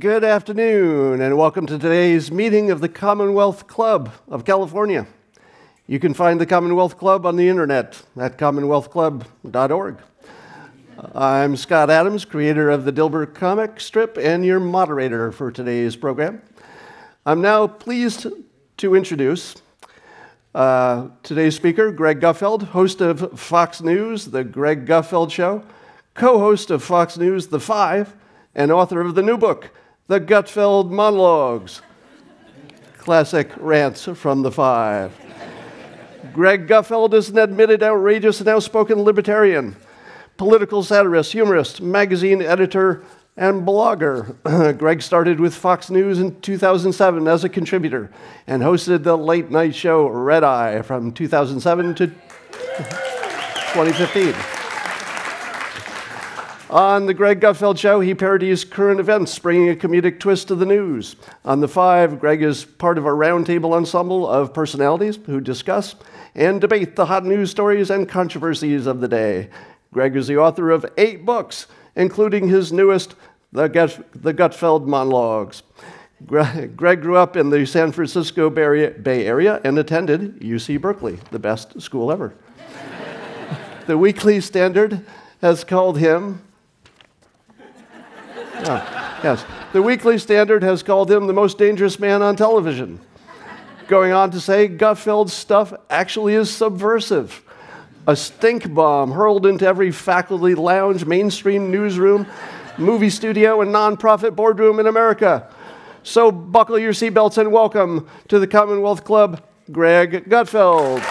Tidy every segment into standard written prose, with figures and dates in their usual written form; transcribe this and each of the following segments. Good afternoon, and welcome to today's meeting of the Commonwealth Club of California. You can find the Commonwealth Club on the internet at commonwealthclub.org. I'm Scott Adams, creator of the Dilbert comic strip and your moderator for today's program. I'm now pleased to introduce today's speaker, Greg Gutfeld, host of Fox News, The Greg Gutfeld Show, co-host of Fox News, The Five, and author of the new book, The Gutfeld Monologues, classic rants from the Five. Greg Gutfeld is an admitted, outrageous, and outspoken libertarian, political satirist, humorist, magazine editor, and blogger. Greg started with Fox News in 2007 as a contributor and hosted the late night show Red Eye from 2007 to 2015. On The Greg Gutfeld Show, he parodies current events, bringing a comedic twist to the news. On The Five, Greg is part of a roundtable ensemble of personalities who discuss and debate the hot news stories and controversies of the day. Greg is the author of 8 books, including his newest, The Gutfeld Monologues. Greg grew up in the San Francisco Bay Area and attended UC Berkeley, the best school ever. The Weekly Standard has called him... Oh, yes. The Weekly Standard has called him the most dangerous man on television, going on to say Gutfeld's stuff actually is subversive, a stink bomb hurled into every faculty lounge, mainstream newsroom, movie studio, and nonprofit boardroom in America. So buckle your seatbelts and welcome to the Commonwealth Club, Greg Gutfeld.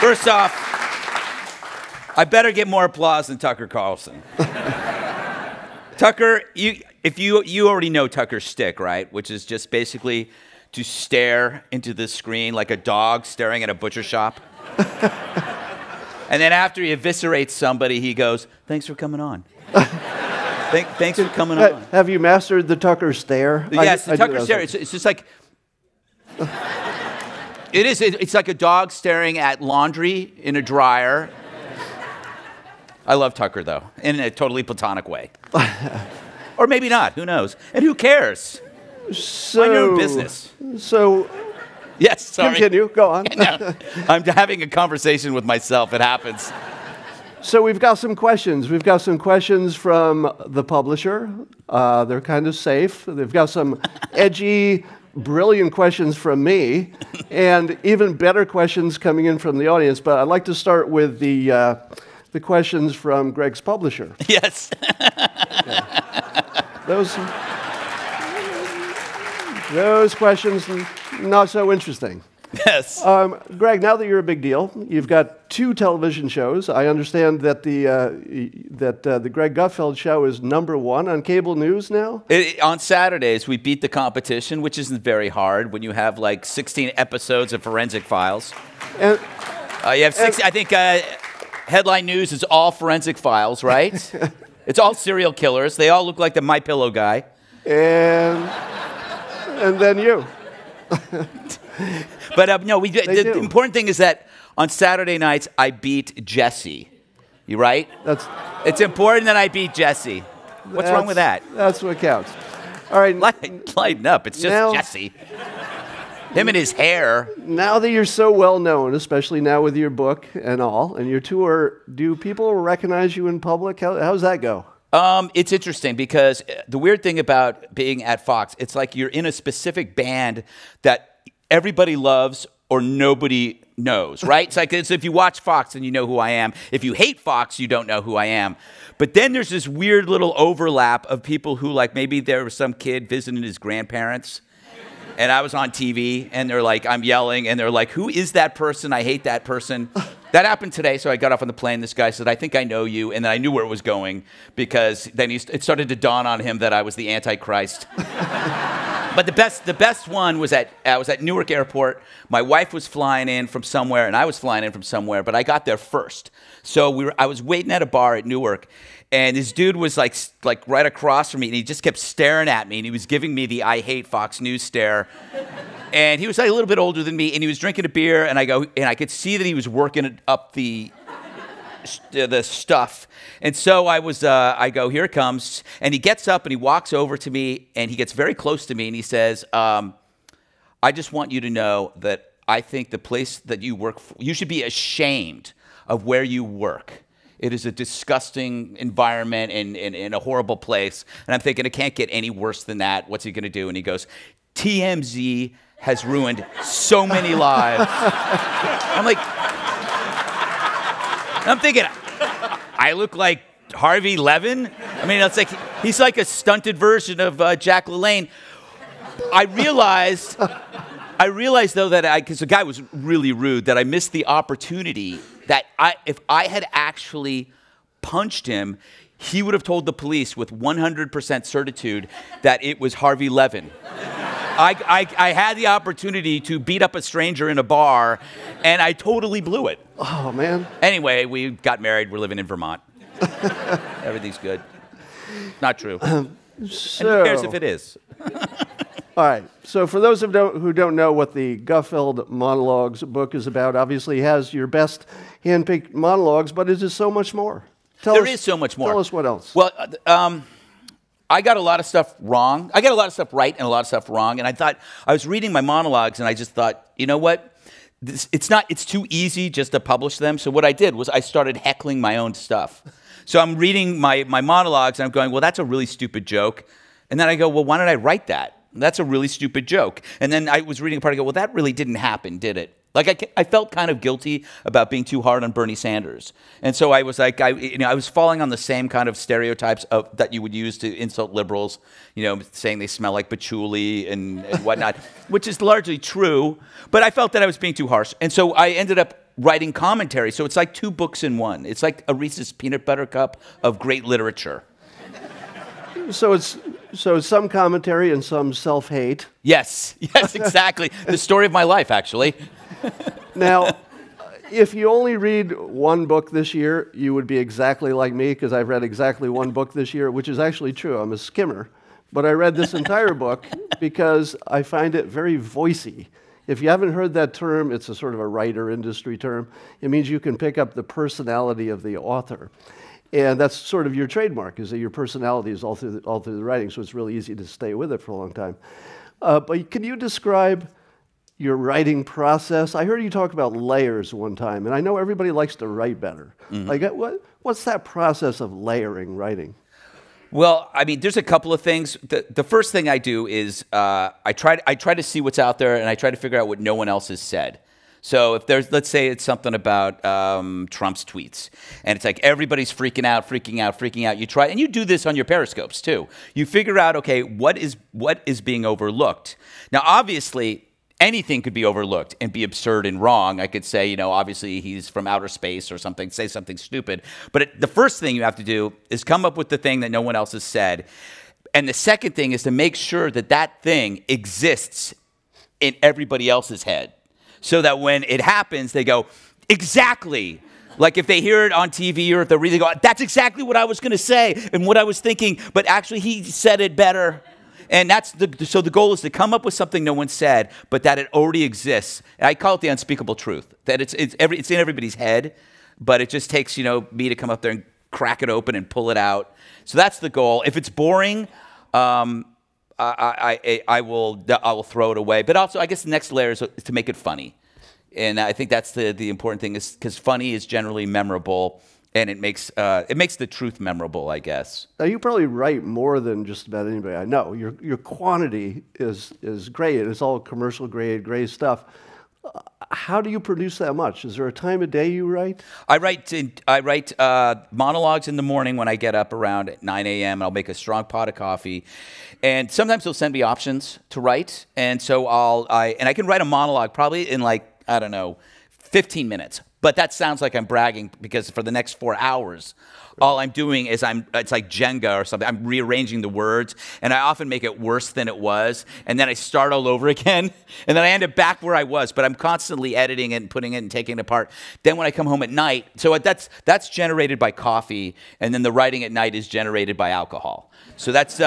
First off, I better get more applause than Tucker Carlson. Tucker, if you already know Tucker's shtick, right? Which is just basically to stare into the screen like a dog staring at a butcher shop. And then after he eviscerates somebody, he goes, "Thanks for coming on." Thanks for coming on. Have you mastered the Tucker stare? Yes, the Tucker stare. It's just like. It is. It's like a dog staring at laundry in a dryer. I love Tucker, though, in a totally platonic way. Or maybe not. Who knows? And who cares? So, mind your own business. So... Yes, sorry. Continue. Go on. No, I'm having a conversation with myself. It happens. So we've got some questions. We've got some questions from the publisher. They're kind of safe. They've got some edgy... brilliant questions from me, and even better questions coming in from the audience. But I'd like to start with the questions from Greg's publisher. Yes. Yeah. Those questions not so interesting. Yes. Greg, now that you're a big deal, you've got 2 television shows. I understand that the Greg Gutfeld Show is #1 on cable news now. On Saturdays, we beat the competition, which isn't very hard when you have like 16 episodes of Forensic Files. And, you have 6. And, I think Headline News is all Forensic Files, right? It's all serial killers. They all look like the My Pillow guy. And then you. But no, the important thing is that on Saturday nights, I beat Jesse. You right? It's important that I beat Jesse. What's wrong with that? That's what counts. All right. Lighten up. It's just now, Jesse. Him and his hair. Now that you're so well known, especially now with your book and all, and your tour, do people recognize you in public? How does that go? It's interesting because the weird thing about being at Fox, it's like you're in a specific band that everybody loves or nobody knows, right? It's like if you watch Fox, then you know who I am. If you hate Fox, you don't know who I am. But then there's this weird little overlap of people who, like, maybe there was some kid visiting his grandparents, and I was on TV, and they're like, I'm yelling, and they're like, who is that person? I hate that person. That happened today, so I got off on the plane. This guy said, I think I know you, and then I knew where it was going because then it started to dawn on him that I was the Antichrist. But the best one was I was at Newark Airport. My wife was flying in from somewhere, and I was flying in from somewhere, but I got there first. So I was waiting at a bar at Newark, and this dude was like right across from me, and he just kept staring at me, and he was giving me the I hate Fox News stare. And he was like a little bit older than me, and he was drinking a beer, and I could see that he was working up the stuff. And so I go, here it comes. And he gets up and he walks over to me and he gets very close to me and he says, I just want you to know that I think the place that you work for, you should be ashamed of where you work. It is a disgusting environment and a horrible place. And I'm thinking, it can't get any worse than that. What's he going to do? And he goes, TMZ has ruined so many lives. I'm thinking, I look like Harvey Levin? I mean, it's like, he's like a stunted version of Jack LaLanne. I realized though that because the guy was really rude, that I missed the opportunity that if I had actually punched him, he would have told the police with 100% certitude that it was Harvey Levin. I had the opportunity to beat up a stranger in a bar, and I totally blew it. Oh, man. Anyway, we got married. We're living in Vermont. Everything's good. Not true. And who cares if it is? All right. So for those who don't know what the Gutfeld Monologues book is about, obviously it has your best handpicked monologues, but it is so much more. There is so much more. Tell us what else. Well, I got a lot of stuff wrong. I got a lot of stuff right and a lot of stuff wrong. And I thought, I was reading my monologues and I just thought, you know what? It's too easy just to publish them. So what I did was I started heckling my own stuff. So I'm reading my monologues and I'm going, well, that's a really stupid joke. And then I go, well, why did I write that? That's a really stupid joke. And then I was reading a part, I go, well, that really didn't happen, did it? Like I felt kind of guilty about being too hard on Bernie Sanders, and so I was like, I was falling on the same kind of stereotypes that you would use to insult liberals, you know, saying they smell like patchouli and whatnot, which is largely true. But I felt that I was being too harsh, and so I ended up writing commentary. So it's like two books in one. It's like a Reese's peanut butter cup of great literature. So it's some commentary and some self-hate. Yes, yes, exactly. The story of my life, actually. Now, if you only read one book this year, you would be exactly like me, because I've read exactly one book this year, which is actually true. I'm a skimmer. But I read this entire book because I find it very voicey. If you haven't heard that term, it's a sort of a writer industry term. It means you can pick up the personality of the author. And that's sort of your trademark, is that your personality is all through the writing, so it's really easy to stay with it for a long time. But can you describe your writing process? I heard you talk about layers one time, and I know everybody likes to write better. Mm-hmm. Like, what's that process of layering writing? Well, I mean, there's a couple of things. The first thing I do is I try to see what's out there, and I try to figure out what no one else has said. So if there's, let's say it's something about Trump's tweets, and it's like everybody's freaking out. You try, and you do this on your Periscopes too. You figure out, okay, what is being overlooked? Now, obviously, anything could be overlooked and be absurd and wrong. I could say, you know, obviously he's from outer space or something, say something stupid. But the first thing you have to do is come up with the thing that no one else has said. And the second thing is to make sure that that thing exists in everybody else's head, so that when it happens, they go, exactly. Like if they hear it on TV or if they're reading, they go, that's exactly what I was going to say and what I was thinking, but actually he said it better. And that's so the goal is to come up with something no one said, but that it already exists. And I call it the unspeakable truth, that it's in everybody's head, but it just takes, you know, me to come up there and crack it open and pull it out. So that's the goal. If it's boring, I will throw it away. But also, I guess the next layer is to make it funny. And I think that's the important thing, is because funny is generally memorable, and it makes the truth memorable, I guess. Now, you probably write more than just about anybody I know. Your quantity is great, and it's all commercial grade, great stuff. How do you produce that much? Is there a time of day you write? I write monologues in the morning when I get up around at 9 a.m. I'll make a strong pot of coffee, and sometimes they'll send me options to write, and so I can write a monologue probably in, like, I don't know, 15 minutes. But that sounds like I'm bragging, because for the next 4 hours, all I'm doing is it's like Jenga or something. I'm rearranging the words, and I often make it worse than it was, and then I start all over again, and then I end up back where I was, but I'm constantly editing it and putting it and taking it apart. Then when I come home at night, so that's generated by coffee, and then the writing at night is generated by alcohol. So that's...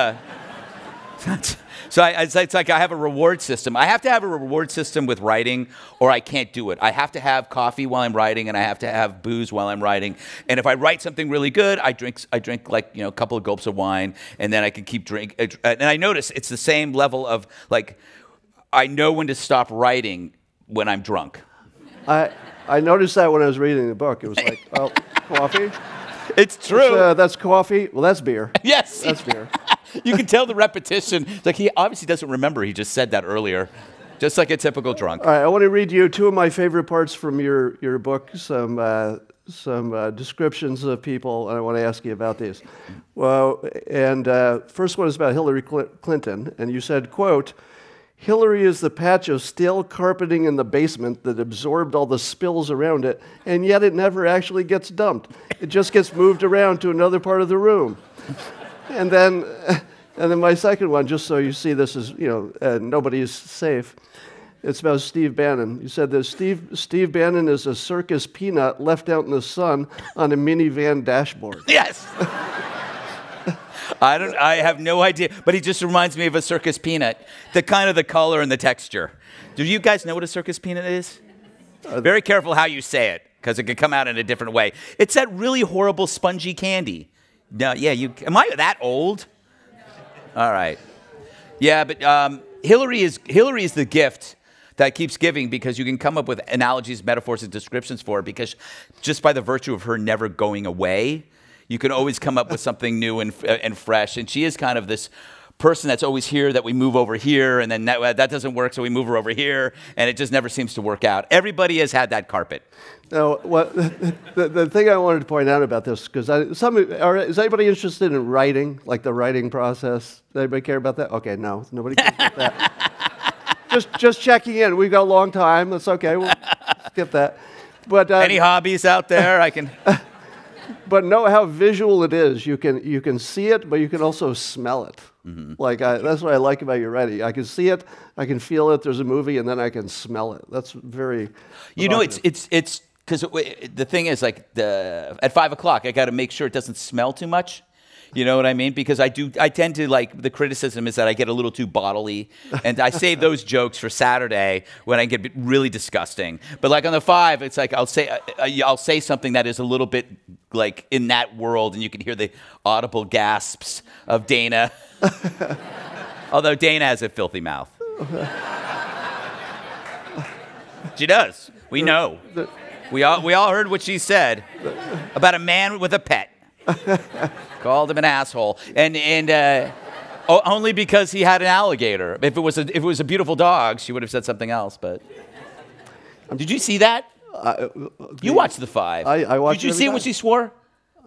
it's like I have a reward system. I have to have a reward system with writing, or I can't do it. I have to have coffee while I'm writing, and I have to have booze while I'm writing. And if I write something really good, I drink like, you know, a couple of gulps of wine, and then I can keep drinking. And I notice it's the same level of, like, I know when to stop writing when I'm drunk. I noticed that when I was reading the book. It was like, oh, coffee. It's true. That's coffee. Well, that's beer. Yes. That's beer. You can tell the repetition. It's like he obviously doesn't remember. He just said that earlier, just like a typical drunk. All right, I want to read you two of my favorite parts from your book, some descriptions of people, and I want to ask you about these. Well, and first one is about Hillary Clinton, and you said, quote, "Hillary is the patch of stale carpeting in the basement that absorbed all the spills around it, and yet it never actually gets dumped. It just gets moved around to another part of the room." And then my second one, just so you see this is, you know, nobody's safe. It's about Steve Bannon. You said that Steve Bannon is a circus peanut left out in the sun on a minivan dashboard. Yes. I have no idea, but he just reminds me of a circus peanut. The kind of the color and the texture. Do you guys know what a circus peanut is? Very careful how you say it, because it could come out in a different way. It's that really horrible spongy candy. No, yeah, am I that old? No. All right. Yeah, but Hillary is the gift that keeps giving, because you can come up with analogies, metaphors, and descriptions for her, because just by the virtue of her never going away, you can always come up with something new and fresh. And she is kind of this person that's always here, that we move over here, and then that doesn't work, so we move her over here, and it just never seems to work out. Everybody has had that carpet. Now, the thing I wanted to point out about this, because is anybody interested in writing, like the writing process? Does anybody care about that? Okay, no, nobody cares about that. Just checking in. We've got a long time. That's okay. We'll skip that. But any hobbies out there? I can. But know how visual it is. You can see it, but you can also smell it. Mm-hmm. Like that's what I like about your writing. I can see it, I can feel it. There's a movie, and then I can smell it. That's very. You know, it's because the thing is, like at 5 o'clock, I got to make sure it doesn't smell too much. You know what I mean? Because I tend to, like, the criticism is that I get a little too bodily, and I save those jokes for Saturday when I get really disgusting. But like on the Five, it's like I'll say something that is a little bit like in that world, and you can hear the audible gasps of Dana. Although Dana has a filthy mouth. She does. We know. We all heard what she said about a man with a pet. Called him an asshole, and only because he had an alligator. If it was a beautiful dog, she would have said something else. But did you see that? You watched the Five. I watched. Did you see when she swore?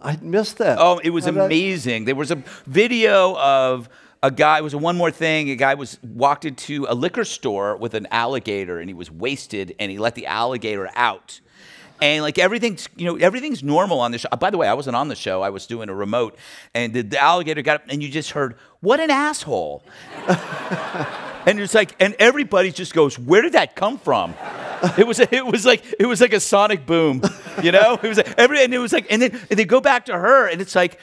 I missed that. Oh, it was amazing. There was a video of a guy. It was one more thing. A guy walked into a liquor store with an alligator, and he was wasted, and he let the alligator out. And like everything's normal on this show. By the way, I wasn't on the show. I was doing a remote, and the alligator got up, and you just heard, "What an asshole!" And it's like, and everybody just goes, "Where did that come from?" It was like a sonic boom, you know. It was like and then they go back to her, and it's like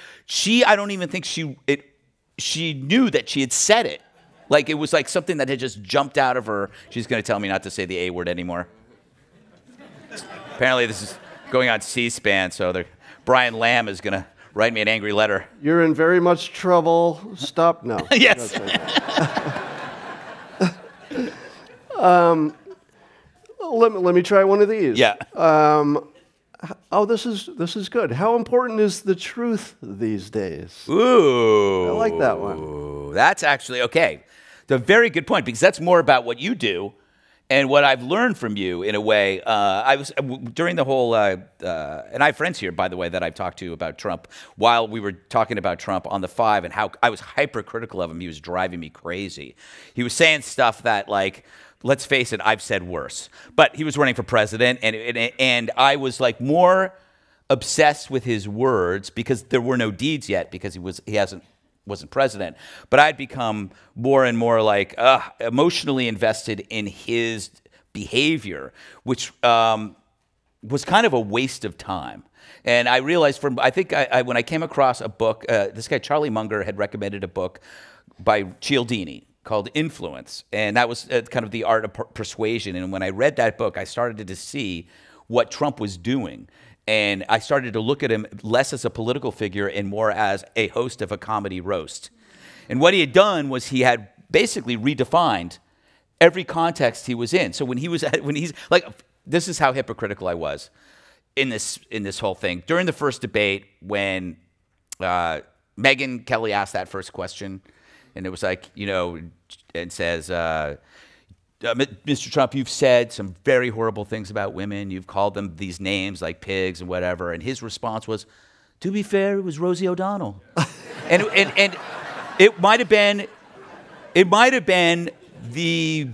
I don't even think she knew that she had said it. Like it was like something that had just jumped out of her. She's gonna tell me not to say the A word anymore. Apparently this is going on C-SPAN, so Brian Lamb is going to write me an angry letter. You're in very much trouble. Stop now. Yes. Let me try one of these. Yeah. Oh, this is good. How important is the truth these days? Ooh. I like that one. That's actually okay. It's a very good point, because that's more about what you do. And what I've learned from you, in a way, I was during the whole, and I have friends here, by the way, that I've talked to about Trump. While we were talking about Trump on the Five and how I was hypercritical of him, he was driving me crazy. He was saying stuff that, like, let's face it, I've said worse. But he was running for president, and I was like more obsessed with his words because there were no deeds yet, because he wasn't president. But I'd become more and more like emotionally invested in his behavior, which was kind of a waste of time. And I realized from, I think when I came across a book, this guy Charlie Munger had recommended a book by Cialdini called Influence, and that was kind of the art of persuasion. And when I read that book, I started to see what Trump was doing. And I started to look at him less as a political figure and more as a host of a comedy roast. And what he had done was he had basically redefined every context he was in. So when he was, like, this is how hypocritical I was in this whole thing. During the first debate, when Megyn Kelly asked that first question, and it was like, you know, and says, Mr. Trump, you've said some very horrible things about women. You've called them these names like pigs and whatever. And his response was, to be fair, it was Rosie O'Donnell. Yeah. and it might have been the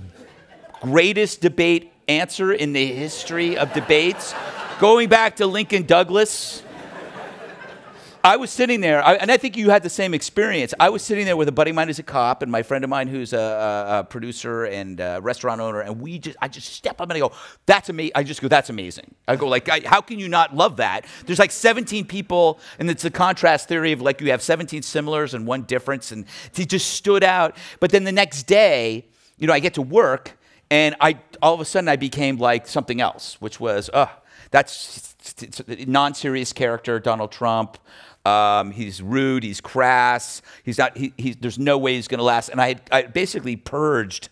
greatest debate answer in the history of debates, going back to Lincoln Douglas. I was sitting there, and I think you had the same experience. I was sitting there with a buddy of mine who's a cop and my friend of mine who's a producer and a restaurant owner, and I just step up and I go, that's amazing. I just go, that's amazing. I go like, how can you not love that? There's like 17 people, and it's the contrast theory of like you have 17 similars and one difference, and he just stood out. But then the next day, you know, I get to work, and all of a sudden I became like something else, which was, that's non-serious character, Donald Trump. He's rude, he's crass, he's not, there's no way he's going to last. And I basically purged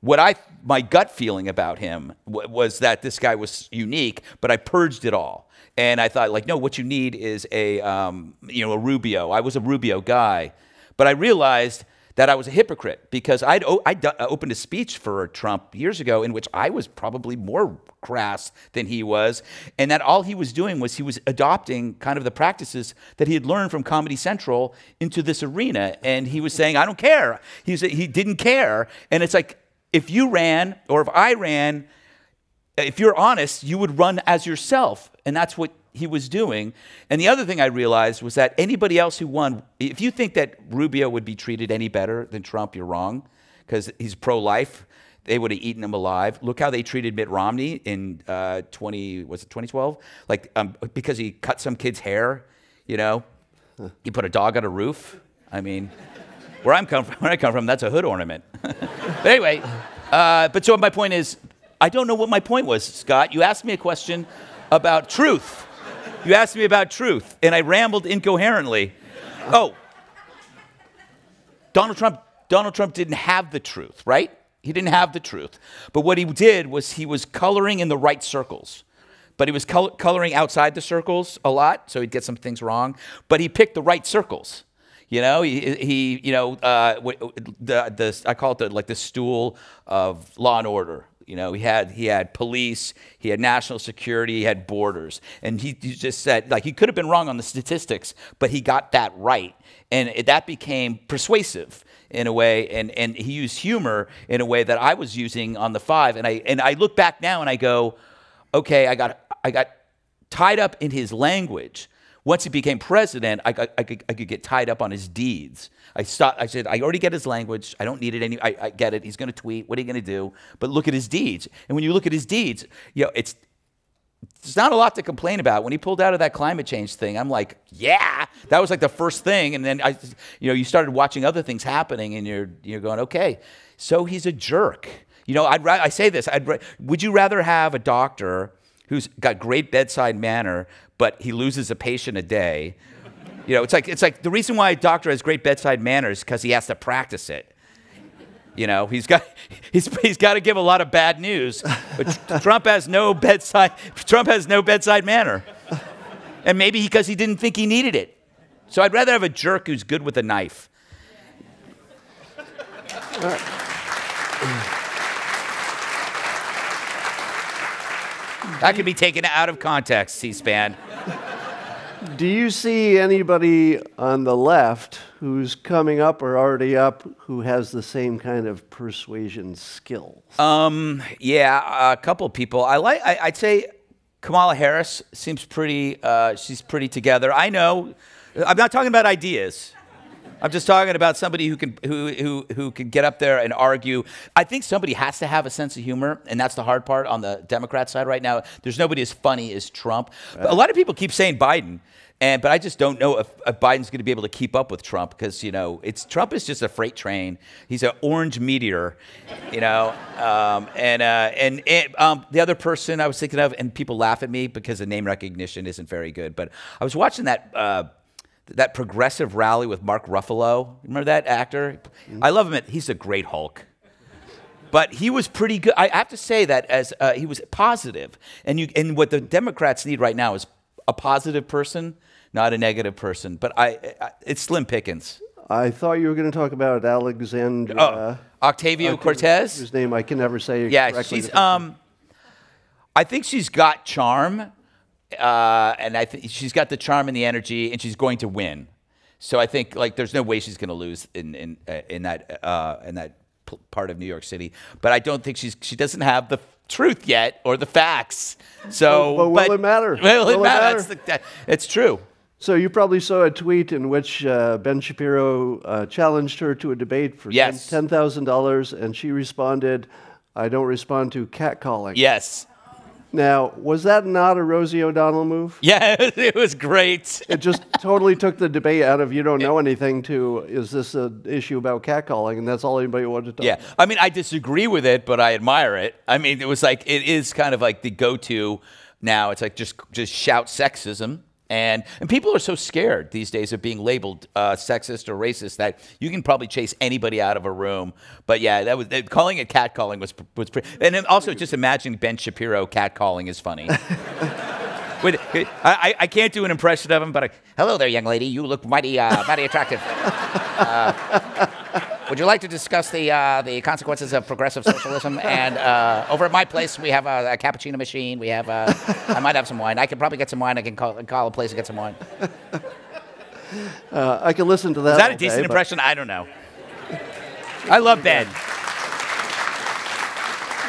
what my gut feeling about him was that this guy was unique, but I purged it all. And I thought like, no, what you need is a Rubio. I was a Rubio guy, but I realized that I was a hypocrite because I opened a speech for Trump years ago in which I was probably more crass than he was, and that all he was doing was he was adopting kind of the practices that he had learned from Comedy Central into this arena, and he was saying, I don't care. He didn't care, and it's like, if you ran, or if I ran, if you're honest, you would run as yourself, and that's what he was doing. And the other thing I realized was that anybody else who won, if you think that Rubio would be treated any better than Trump, you're wrong, because he's pro-life. They would have eaten him alive. Look how they treated Mitt Romney in 2012? Like, because he cut some kid's hair, you know? Huh. He put a dog on a roof. I mean, where I come from, that's a hood ornament. But anyway, but so my point is, I don't know what my point was, Scott. You asked me a question about truth. You asked me about truth, and I rambled incoherently. Oh, Donald Trump didn't have the truth, right? He didn't have the truth. But what he did was he was coloring in the right circles. But he was coloring outside the circles a lot, so he'd get some things wrong. But he picked the right circles. You know, I call it the stool of law and order. You know, he had police, he had national security, he had borders. And he just said, like, he could have been wrong on the statistics, but he got that right. And that became persuasive in a way. And he used humor in a way that I was using on The Five. And I look back now and I go, okay, I got tied up in his language. Once he became president, I could get tied up on his deeds. I said, I already get his language. I don't need it any. I get it. He's going to tweet. What are you going to do? But look at his deeds. And when you look at his deeds, you know, it's not a lot to complain about. When he pulled out of that climate change thing, I'm like, yeah, that was like the first thing. And then you started watching other things happening, and you're going, okay, so he's a jerk. You know, I say this. Would you rather have a doctor who's got great bedside manner, but he loses a patient a day? You know, it's like the reason why a doctor has great bedside manner is because he has to practice it. You know, he's got to give a lot of bad news. But Trump has no bedside manner, and maybe because he didn't think he needed it. So I'd rather have a jerk who's good with a knife. All right. That can be taken out of context, C-SPAN. Do you see anybody on the left who's coming up or already up who has the same kind of persuasion skills? Yeah, a couple people. I'd say Kamala Harris seems pretty. She's pretty together. I know. I'm not talking about ideas. I'm just talking about somebody who can get up there and argue. I think somebody has to have a sense of humor, and that's the hard part on the Democrat side right now. There's nobody as funny as Trump. But a lot of people keep saying Biden, but I just don't know if Biden's going to be able to keep up with Trump because Trump is just a freight train. He's an orange meteor, the other person I was thinking of, and people laugh at me because the name recognition isn't very good. But I was watching that. That progressive rally with Mark Ruffalo. Remember that actor? I love him. He's a great Hulk. But he was pretty good. I have to say that as he was positive. And what the Democrats need right now is a positive person, not a negative person. But it's slim pickings. I thought you were going to talk about Alexandria. Oh, Octavio Cortez. Whose name I can never say correctly. Yeah, she's. I think she's got charm. And I think she's got the charm and the energy, and she's going to win. So I think there's no way she's going to lose in that part of New York City. But I don't think she doesn't have the truth yet or the facts. So but will it matter? Will it matter? It's true. So you probably saw a tweet in which Ben Shapiro challenged her to a debate for $10,000, and she responded, "I don't respond to catcalling." Yes. Now, was that not a Rosie O'Donnell move? Yeah, it was great. It just totally took the debate out of you don't know anything to is this an issue about catcalling, and that's all anybody wanted to talk about. I mean, I disagree with it, but I admire it. I mean, it was it is kind of like the go-to now. It's like just shout sexism. And people are so scared these days of being labeled sexist or racist that you can probably chase anybody out of a room. But yeah, calling it catcalling was pretty. And then also just imagining Ben Shapiro catcalling is funny. I can't do an impression of him, but hello there, young lady. You look mighty mighty attractive. Would you like to discuss the consequences of progressive socialism? And over at my place, we have a cappuccino machine. We have I might have some wine. I can probably get some wine. I can call a place and get some wine. I can listen to that. Is that a decent impression? I don't know. I love Ben.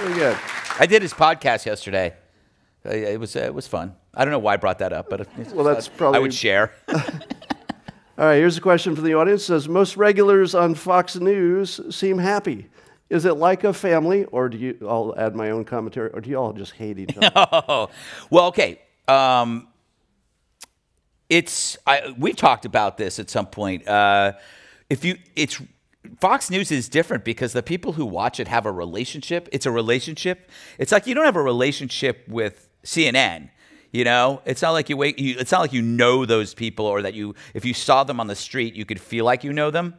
Really good. I did his podcast yesterday. It was fun. I don't know why I brought that up, but that's probably I would share. All right, here's a question from the audience. It says, most regulars on Fox News seem happy. Is it like a family, or do you, I'll add my own commentary, or do you all just hate each other? Oh, well, okay. We've talked about this at some point. Fox News is different because the people who watch it have a relationship. It's a relationship. It's like you don't have a relationship with CNN. It's not like it's not like you know those people, or that if you saw them on the street, you could feel like you know them.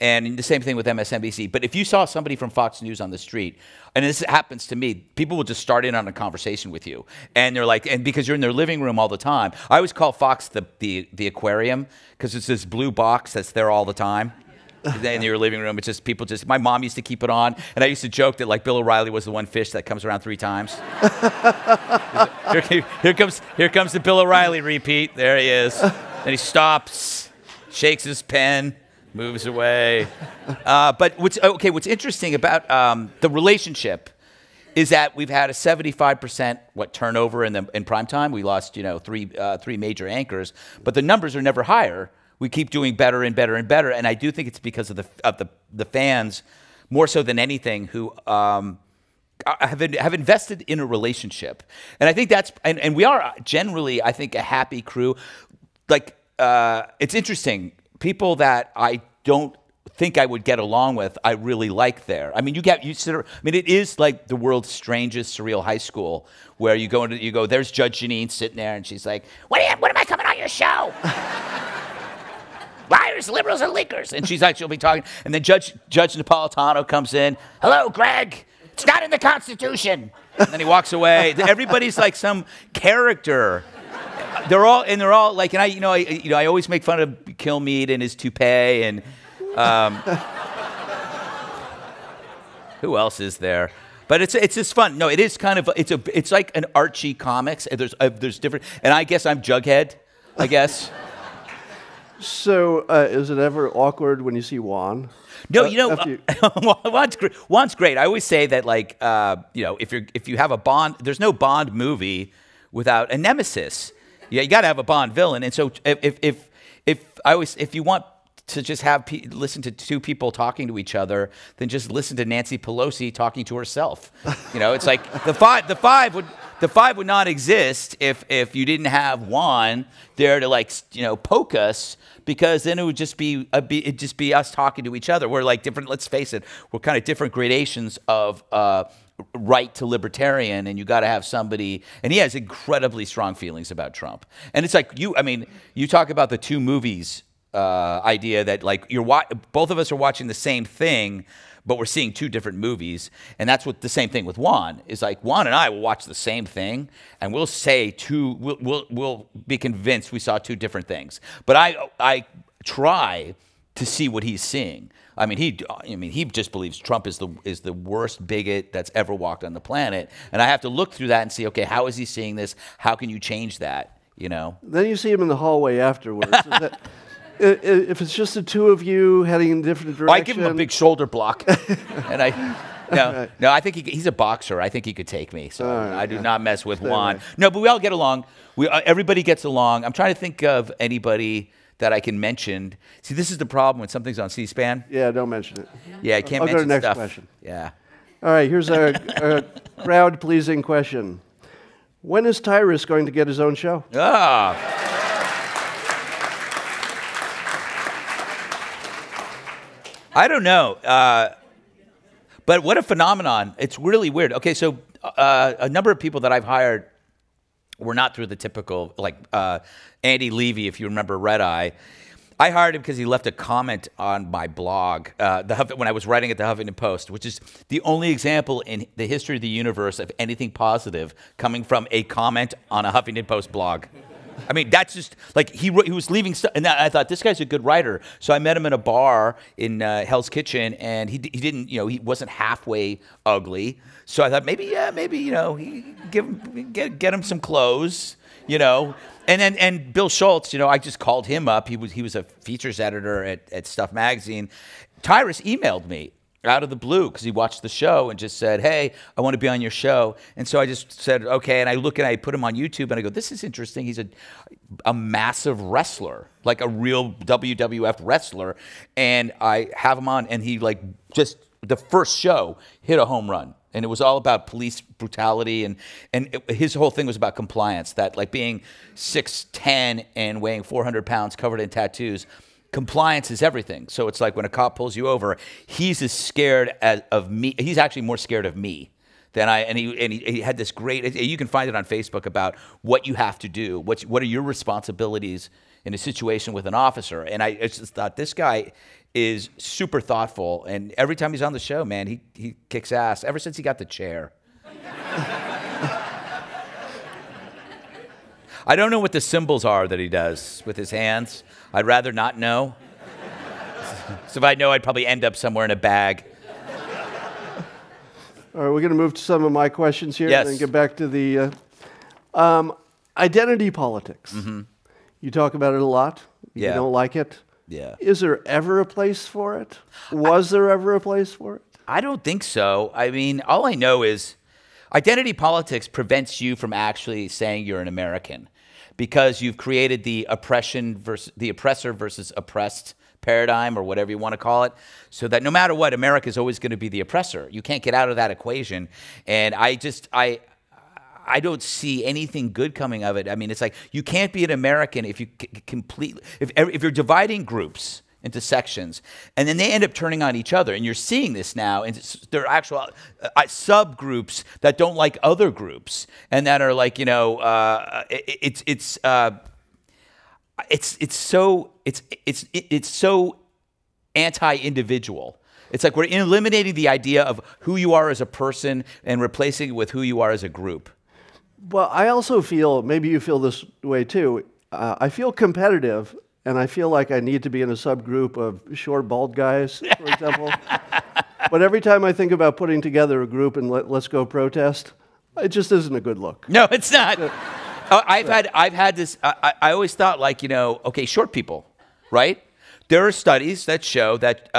And the same thing with MSNBC. But if you saw somebody from Fox News on the street, and this happens to me, people will just start in on a conversation with you. And they're like, and because you're in their living room all the time. I always call Fox the aquarium, because it's this blue box that's there all the time. In your living room, it's just people just. My mom used to keep it on, and I used to joke that Bill O'Reilly was the one fish that comes around 3 times. here comes the Bill O'Reilly repeat. There he is, and he stops, shakes his pen, moves away. But what's interesting about the relationship is that we've had a 75% turnover in prime time. We lost three major anchors, but the numbers are never higher. We keep doing better and better and better, and I do think it's because of the fans, more so than anything, who have invested in a relationship, and I think that's and we are generally, I think, a happy crew. It's interesting, people that I don't think I would get along with, I really like there. I mean, it is like the world's strangest surreal high school where you go. There's Judge Jeanine sitting there, and she's like, "What am I coming on your show?" Liars, liberals, and leakers. And she'll be talking. And then Judge Napolitano comes in. Hello, Greg. It's not in the Constitution. And then he walks away. Everybody's like some character. They're all like, and I always make fun of Kilmeade and his toupee and who else is there? But it's just fun. No, it is kind of, it's like an Archie comics. There's different, and I guess I'm Jughead. I guess. So is it ever awkward when you see Juan? No, you know, Juan's great. I always say that, like, you know, if you have a Bond, there's no Bond movie without a nemesis. Yeah, you got to have a Bond villain. And so if you want to just have listen to two people talking to each other, then just listen to Nancy Pelosi talking to herself. You know, it's like the five would not exist if you didn't have Juan there to, like, you know, poke us, because then it would just be it'd just be us talking to each other. We're like different. Let's face it, we're kind of different gradations of right to libertarian, and you got to have somebody. And he has incredibly strong feelings about Trump. And it's like I mean, you talk about the two movies idea that, like, both of us are watching the same thing, but we're seeing two different movies. And that's what the same thing with Juan is. Like, Juan and I will watch the same thing, and we'll say we'll be convinced we saw two different things. But I try to see what he's seeing. I mean he just believes Trump is the worst bigot that's ever walked on the planet, and I have to look through that and see, okay, how is he seeing this? How can you change that? You know. Then you see him in the hallway afterwards. If it's just the two of you heading in different directions, I give him a big shoulder block, and no. I think he's a boxer. I think he could take me. So right, I do not mess with Juan. No, but we all get along. Everybody gets along. I'm trying to think of anybody that I can mention. See, this is the problem when something's on C-SPAN. Yeah, don't mention it. Yeah, I can't mention stuff. I'll go to the next question. Yeah. All right. Here's a crowd-pleasing question. When is Tyrus going to get his own show? Ah. I don't know, but what a phenomenon. It's really weird. Okay, so a number of people that I've hired were not through the typical, like Andy Levy, if you remember Red Eye. I hired him because he left a comment on my blog when I was writing at the Huffington Post, which is the only example in the history of the universe of anything positive coming from a comment on a Huffington Post blog. I mean, that's just, like, he was leaving stuff, and I thought, this guy's a good writer. So I met him in a bar in Hell's Kitchen, and he didn't, you know, he wasn't halfway ugly. So I thought, maybe, yeah, maybe, you know, get him some clothes, you know. And Bill Schultz, you know, I just called him up. He was a features editor at Stuff Magazine. Tyrus emailed me out of the blue because he watched the show and just said, hey, I want to be on your show. And so I just said, okay. And I look and I put him on YouTube and I go, this is interesting. He's a massive wrestler, like a real WWF wrestler. And I have him on, and he, like, just the first show hit a home run. And it was all about police brutality, and his whole thing was about compliance, that, like, being 6'10" and weighing 400 pounds covered in tattoos, compliance is everything. So it's like when a cop pulls you over, he's as scared of me. He's actually more scared of me than I. And he had this great. You can find it on Facebook about what you have to do. What are your responsibilities in a situation with an officer? And I just thought, this guy is super thoughtful. And every time he's on the show, man, he kicks ass. Ever since he got the chair. I don't know what the symbols are that he does with his hands. I'd rather not know. So if I know, I'd probably end up somewhere in a bag. All right, we're going to move to some of my questions here, yes, and then get back to the identity politics. Mm-hmm. You talk about it a lot. Yeah. You don't like it. Yeah. Is there ever a place for it? Was there ever a place for it? I don't think so. I mean, all I know is identity politics prevents you from actually saying you're an American, because you've created the oppressor versus oppressed paradigm, or whatever you want to call it, so that no matter what, America is always going to be the oppressor. You can't get out of that equation. And I don't see anything good coming of it. I mean, it's like, you can't be an American if you if you're dividing groups into sections, and then they end up turning on each other. And you're seeing this now, and there are actual subgroups that don't like other groups, and that are like, you know, it's so anti-individual. It's like we're eliminating the idea of who you are as a person and replacing it with who you are as a group. Well, I also feel, maybe you feel this way too. I feel competitive. And I feel like I need to be in a subgroup of short, bald guys, for example. But every time I think about putting together a group and let's go protest, it just isn't a good look. No, it's not. I've had this. I always thought, like, you know, okay, short people, right? There are studies that show that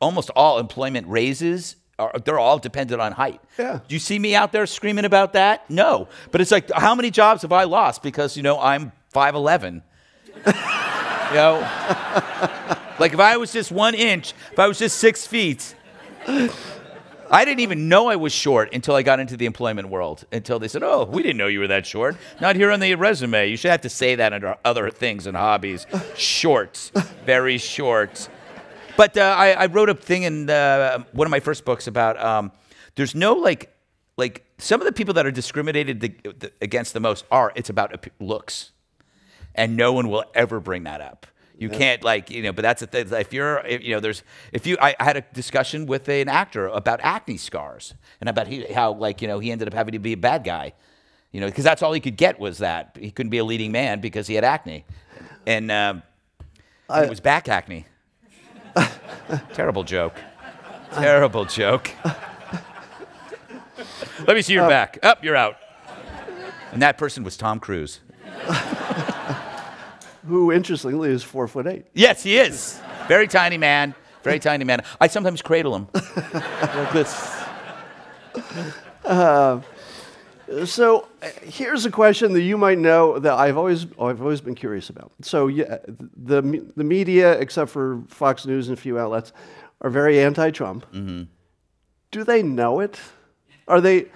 almost all employment raises are, they're all dependent on height. Yeah. Do you see me out there screaming about that? No. But it's like, how many jobs have I lost because, you know, I'm 5'11"? You know, like if I was just 1 inch, if I was just 6 feet. I didn't even know I was short until I got into the employment world, until they said, oh, we didn't know you were that short. Not here on the resume. You should have to say that under other things and hobbies. Short, very short. But I wrote a thing in one of my first books about there's no, like some of the people that are discriminated against the most are, it's about looks. And no one will ever bring that up. You can't, like, you know, but that's the thing. If you're, you know, there's, if you, I had a discussion with an actor about acne scars and about how, like, you know, he ended up having to be a bad guy, you know, because that's all he could get was that. He couldn't be a leading man because he had acne. And it was back acne. Terrible joke. Terrible joke. Let me see your back. Up, you're out. And that person was Tom Cruise. Who, interestingly, is 4'8". Yes, he is. Very tiny man. Very tiny man. I sometimes cradle him like this. So here's a question that you might know that I've always been curious about. So yeah, the media, except for Fox News and a few outlets, are very anti-Trump. Mm-hmm. Do they know it? Are they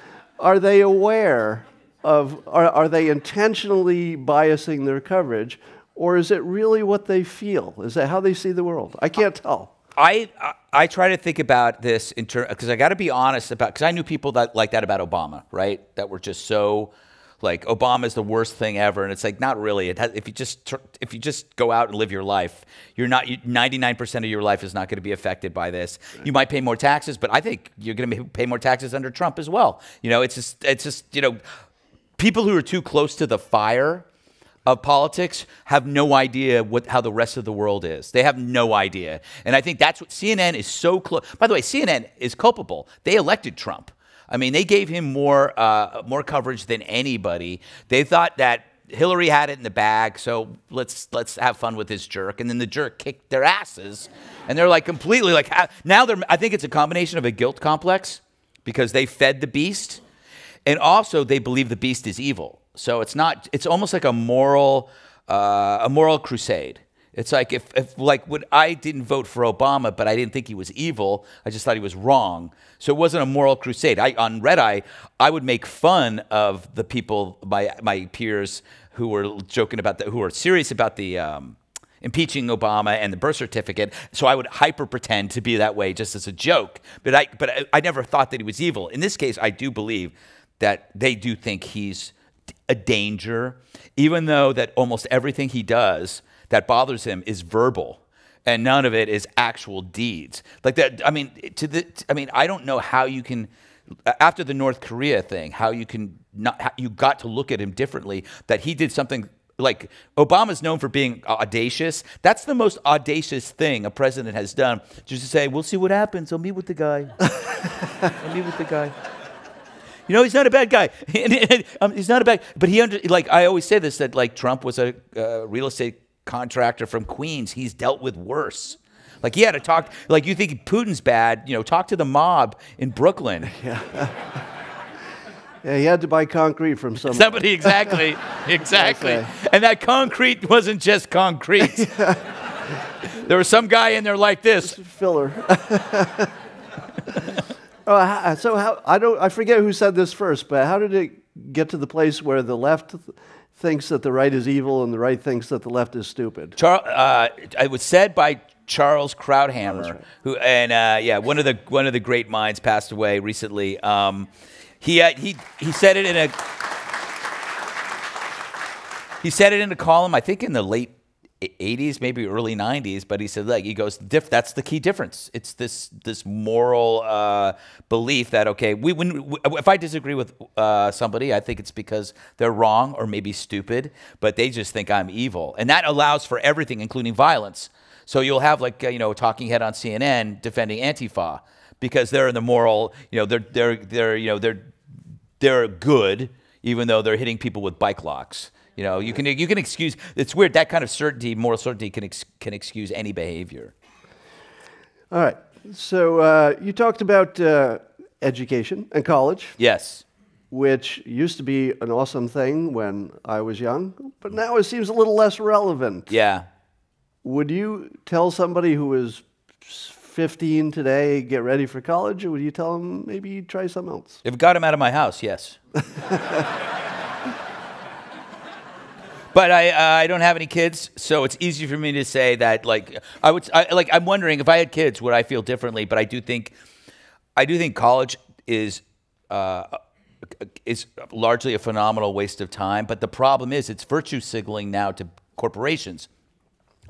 aware of? Are they intentionally biasing their coverage? Or is it really what they feel? Is that how they see the world? I can't tell. I try to think about this in terms, because I got to be honest about, because I knew people that like that about Obama, right? That were just so like, Obama's the worst thing ever, and it's like, not really. It has, if you just go out and live your life, you're not 99% of your life is not going to be affected by this. You might pay more taxes, but I think you're going to pay more taxes under Trump as well. You know, it's just you know, people who are too close to the fire of politics have no idea how the rest of the world is. They have no idea. And I think that's what CNN is so close. By the way, CNN is culpable. They elected Trump. I mean, they gave him more coverage than anybody. They thought that Hillary had it in the bag, so let's have fun with this jerk. And then the jerk kicked their asses. And they're like completely like, now they're, I think it's a combination of a guilt complex because they fed the beast. And also they believe the beast is evil. So it's not. It's almost like a moral crusade. It's like if like when I didn't vote for Obama, but I didn't think he was evil. I just thought he was wrong. So it wasn't a moral crusade. On Red Eye, I would make fun of the people, my peers who were joking about that, who were serious about the impeaching Obama and the birth certificate. So I would hyper pretend to be that way just as a joke. But I never thought that he was evil. In this case, I do believe that they do think he's a danger, even though that almost everything he does that bothers him is verbal and none of it is actual deeds like that. I mean, I don't know how you can, after the North Korea thing, you got to look at him differently, that he did something like, Obama's known for being audacious. That's the most audacious thing a president has done, just to say, we'll see what happens. I'll meet with the guy. I'll meet with the guy. You know, he's not a bad guy. He's not a bad, but like I always say this, that like Trump was a real estate contractor from Queens. He's dealt with worse. Like he had to talk, like you think Putin's bad, you know, talk to the mob in Brooklyn. Yeah. Yeah, he had to buy concrete from somebody. Somebody, exactly, exactly. Okay. And that concrete wasn't just concrete. Yeah. There was some guy in there like this. Filler. So I forget who said this first, but how did it get to the place where the left thinks that the right is evil and the right thinks that the left is stupid? It was said by Charles Krauthammer, right. Yeah, one of the great minds, passed away recently. He said it in a column, I think in the late 80s, maybe early 90s, but he said, like, he goes, that's the key difference. It's this moral belief that, okay, if I disagree with somebody, I think it's because they're wrong or maybe stupid, but they just think I'm evil. And that allows for everything, including violence. So you'll have, like, you know, a talking head on CNN defending Antifa because they're in the moral, you know, they're good. even though they're hitting people with bike locks. You know, you can excuse. It's weird, that kind of certainty, moral certainty, can excuse any behavior. All right. So you talked about education and college. Yes. Which used to be an awesome thing when I was young, but now it seems a little less relevant. Yeah. Would you tell somebody who is 15 today, get ready for college, or would you tell them maybe try something else? If it got him out of my house, yes. But I don't have any kids, so it's easy for me to say that. Like I'm wondering if I had kids, would I feel differently? But I do think college is largely a phenomenal waste of time, but the problem is it's virtue signaling now to corporations.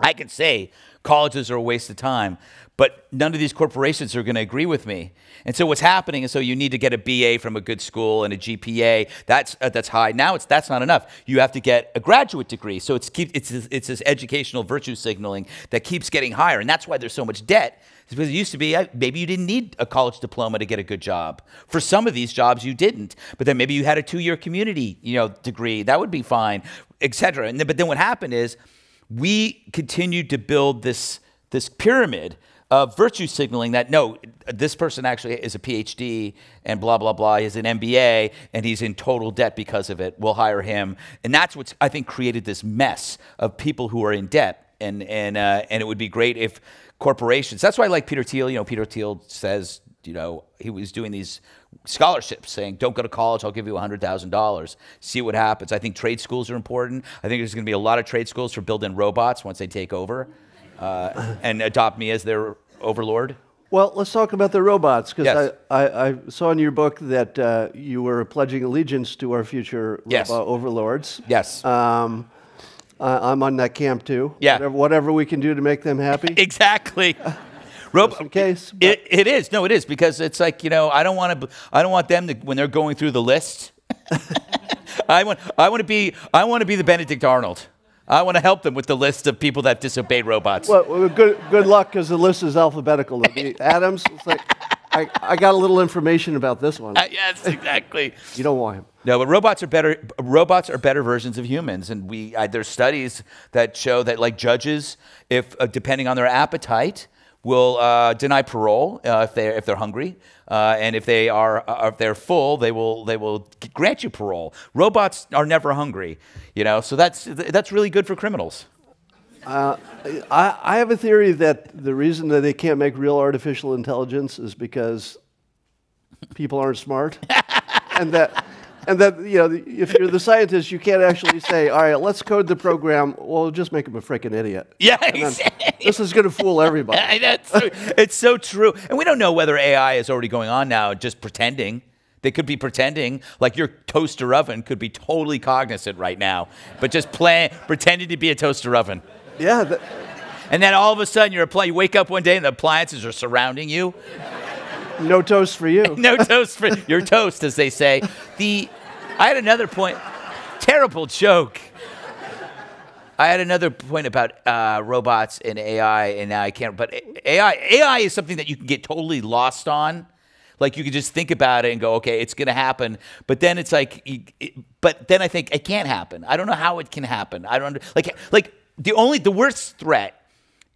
I could say colleges are a waste of time, but none of these corporations are going to agree with me. And so what's happening is, so you need to get a BA from a good school and a GPA. That's high. Now that's not enough. You have to get a graduate degree. So it's this educational virtue signaling that keeps getting higher, and that's why there's so much debt. Because it used to be, maybe you didn't need a college diploma to get a good job. For some of these jobs, you didn't. But then maybe you had a 2-year community, you know, degree. That would be fine, et cetera. And then, but then what happened is we continued to build this pyramid of virtue signaling that, no, this person actually is a PhD and blah, blah, blah. He has an MBA and he's in total debt because of it. We'll hire him. And that's what's, I think, created this mess of people who are in debt. And it would be great if corporations. That's why I like Peter Thiel. You know, Peter Thiel says, you know, he was doing these scholarships saying, don't go to college, I'll give you $100,000. See what happens. I think trade schools are important. I think there's going to be a lot of trade schools for building robots once they take over and adopt me as their overlord. Well, let's talk about the robots, because yes. I saw in your book that you were pledging allegiance to our future yes. robot overlords. Yes. I'm on that camp too. Yeah. Whatever we can do to make them happy. Exactly. Just in case. It is. No, it is, because it's like, you know, I don't want them to, when they're going through the list. I want to be the Benedict Arnold. I want to help them with the list of people that disobey robots. Well good luck, because the list is alphabetical. It'll be Adams. It's like, I got a little information about this one. Yes, exactly. You don't want him. No, but robots are better. Robots are better versions of humans, and there's studies that show that, like, judges, if depending on their appetite, will deny parole if they're hungry, and if they're full, they will grant you parole. Robots are never hungry, you know. So that's really good for criminals. I have a theory that the reason that they can't make real artificial intelligence is because people aren't smart, and that you know, if you're the scientist, you can't actually say, all right, let's code the program. Well, just make him a freaking idiot. Yeah, exactly. This is going to fool everybody. That's so, it's so true, and we don't know whether AI is already going on now, just pretending. They could be pretending, like your toaster oven could be totally cognizant right now, but just pretending to be a toaster oven. Yeah. And then all of a sudden, you wake up one day and the appliances are surrounding you. No toast for you. No toast for your toast, as they say. I had another point. Terrible joke. I had another point about robots and AI, and now I can't. But AI is something that you can get totally lost on. Like, you could just think about it and go, okay, it's going to happen. But then it's like, but then I think it can't happen. I don't know how it can happen. I don't like the worst threat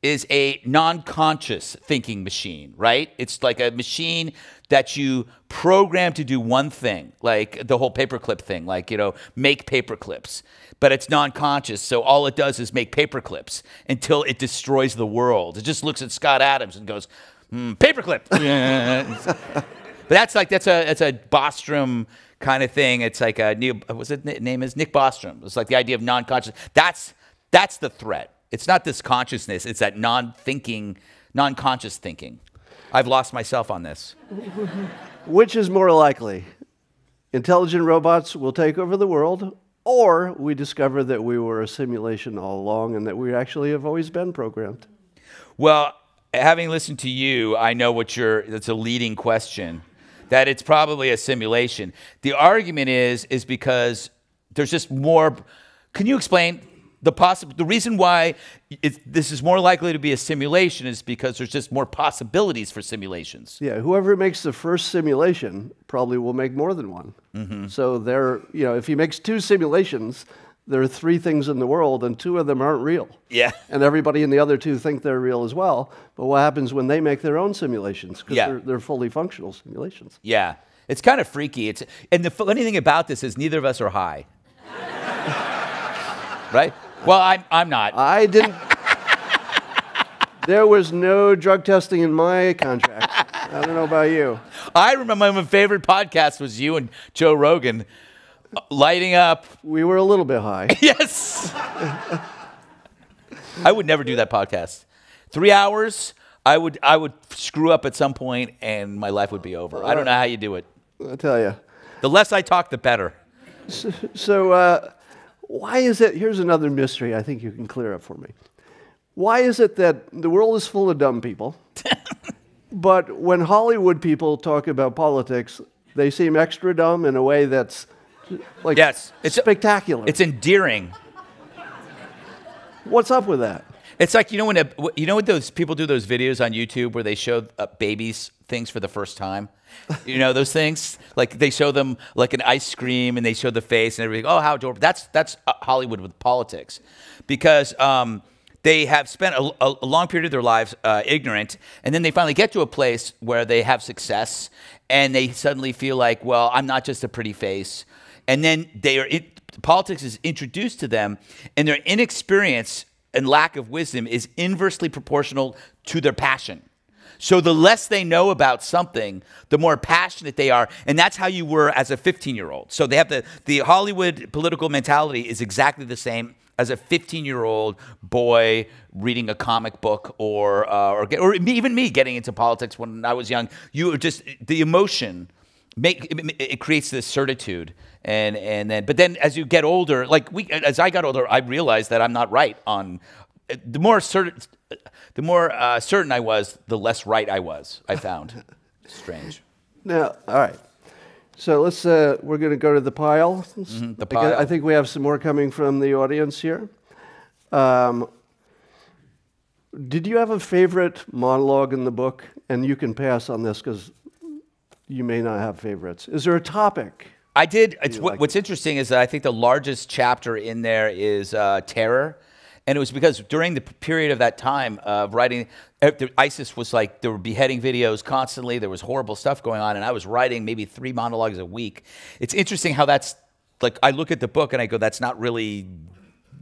is a non-conscious thinking machine, right? It's like a machine that you program to do one thing, like the whole paperclip thing, like, you know, make paperclips. But it's non-conscious, so all it does is make paperclips until it destroys the world. It just looks at Scott Adams and goes, paperclip. But that's a Bostrom kind of thing. It's like a Nick Bostrom. It's like the idea of non-conscious. That's the threat. It's not this consciousness. It's that non-conscious thinking. I've lost myself on this. Which is more likely? Intelligent robots will take over the world, or we discover that we were a simulation all along and that we actually have always been programmed? Well, having listened to you, I know that's a leading question, that it's probably a simulation. The argument is because there's just more. Can you explain the reason why this is more likely to be a simulation is because there's just more possibilities for simulations. Yeah, whoever makes the first simulation probably will make more than one. Mm-hmm. So there, you know, if he makes two simulations, there are three things in the world, and two of them aren't real. Yeah. And everybody in the other two think they're real as well. But what happens when they make their own simulations? Because they're fully functional simulations. Yeah. It's kind of freaky. It's, and the funny thing about this is neither of us are high. Right? Well, I'm not. I didn't. There was no drug testing in my contract. I don't know about you. I remember my favorite podcast was you and Joe Rogan lighting up. We were a little bit high. Yes. I would never do that podcast. 3 hours, I would screw up at some point and my life would be over. I don't know how you do it. I'll tell you. The less I talk, the better. So why is it, here's another mystery I think you can clear up for me. Why is it that the world is full of dumb people, but when Hollywood people talk about politics, they seem extra dumb in a way that's like it's spectacular. It's endearing. What's up with that? It's like, you know, when you know what those people do, those videos on YouTube where they show babies things for the first time? You know those things, like they show them like an ice cream, and they show the face and everything. Oh, how adorable! That's Hollywood with politics, because they have spent a long period of their lives ignorant, and then they finally get to a place where they have success, and they suddenly feel like, well, I'm not just a pretty face, and then they are politics is introduced to them, and their inexperience and lack of wisdom is inversely proportional to their passion. So the less they know about something, the more passionate they are. And that's how you were as a 15-year-old. So they have the Hollywood political mentality is exactly the same as a 15-year-old boy reading a comic book or even me getting into politics when I was young. You just, the emotion, it creates this certitude. But then as you get older, like as I got older, I realized that I'm not right on, the more certain I was, the less right I was, I found. Strange. Now, all right. So let's, we're going to go to the pile. Mm-hmm, the pile. I think we have some more coming from the audience here. Did you have a favorite monologue in the book? And you can pass on this because you may not have favorites. Is there a topic? I did. It's, what's interesting is that I think the largest chapter in there is terror. And it was because during the period of that time of writing, ISIS was like, there were beheading videos constantly. There was horrible stuff going on. And I was writing maybe 3 monologues a week. It's interesting how that's, like, I look at the book and I go, that's not really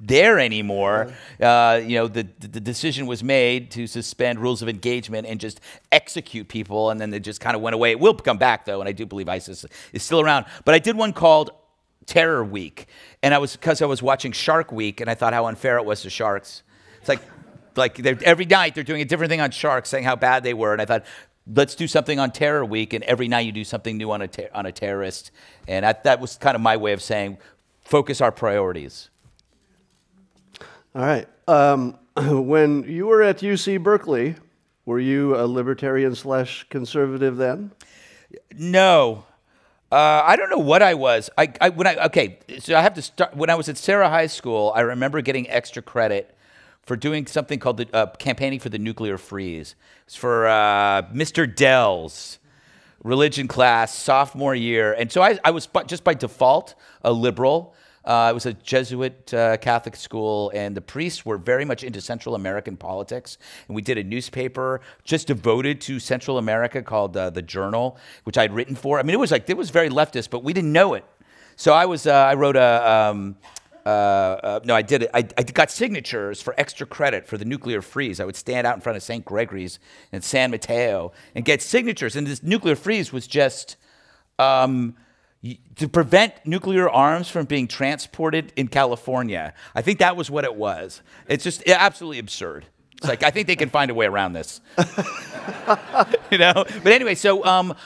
there anymore. You know, the decision was made to suspend rules of engagement and just execute people. And then they just kind of went away. It will come back, though. And I do believe ISIS is still around. But I did one called Terror Week, and because I was watching Shark Week, and I thought how unfair it was to sharks. It's like every night they're doing a different thing on sharks, saying how bad they were, and I thought, let's do something on Terror Week, and every night you do something new on a terrorist, and that was kind of my way of saying, focus our priorities. All right, when you were at UC Berkeley, were you a libertarian/conservative then? No. I don't know what I was. So I have to start. When I was at Sarah High School, I remember getting extra credit for doing something called the campaigning for the nuclear freeze. It's for Mr. Dell's religion class, sophomore year, and so I was just by default a liberal. It was a Jesuit Catholic school, and the priests were very much into Central American politics. And we did a newspaper just devoted to Central America called The Journal, which I'd written for. I mean, it was very leftist, but we didn't know it. So I got signatures for extra credit for the nuclear freeze. I would stand out in front of St. Gregory's and San Mateo and get signatures. And this nuclear freeze was just to prevent nuclear arms from being transported in California. I think that was what it was. It's just absolutely absurd. It's like, I think they can find a way around this. You know? But anyway, so...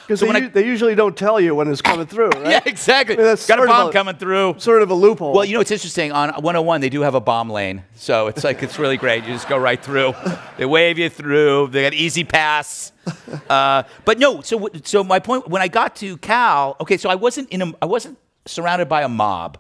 Because they usually don't tell you when it's coming through, right? Yeah, exactly. I mean, that's got a bomb coming through. Sort of a loophole. Well, you know, it's interesting. On 101, they do have a bomb lane. So it's like, it's really great. You just go right through. They wave you through. They got easy pass. But no, so my point, when I got to Cal, okay, so I wasn't surrounded by a mob.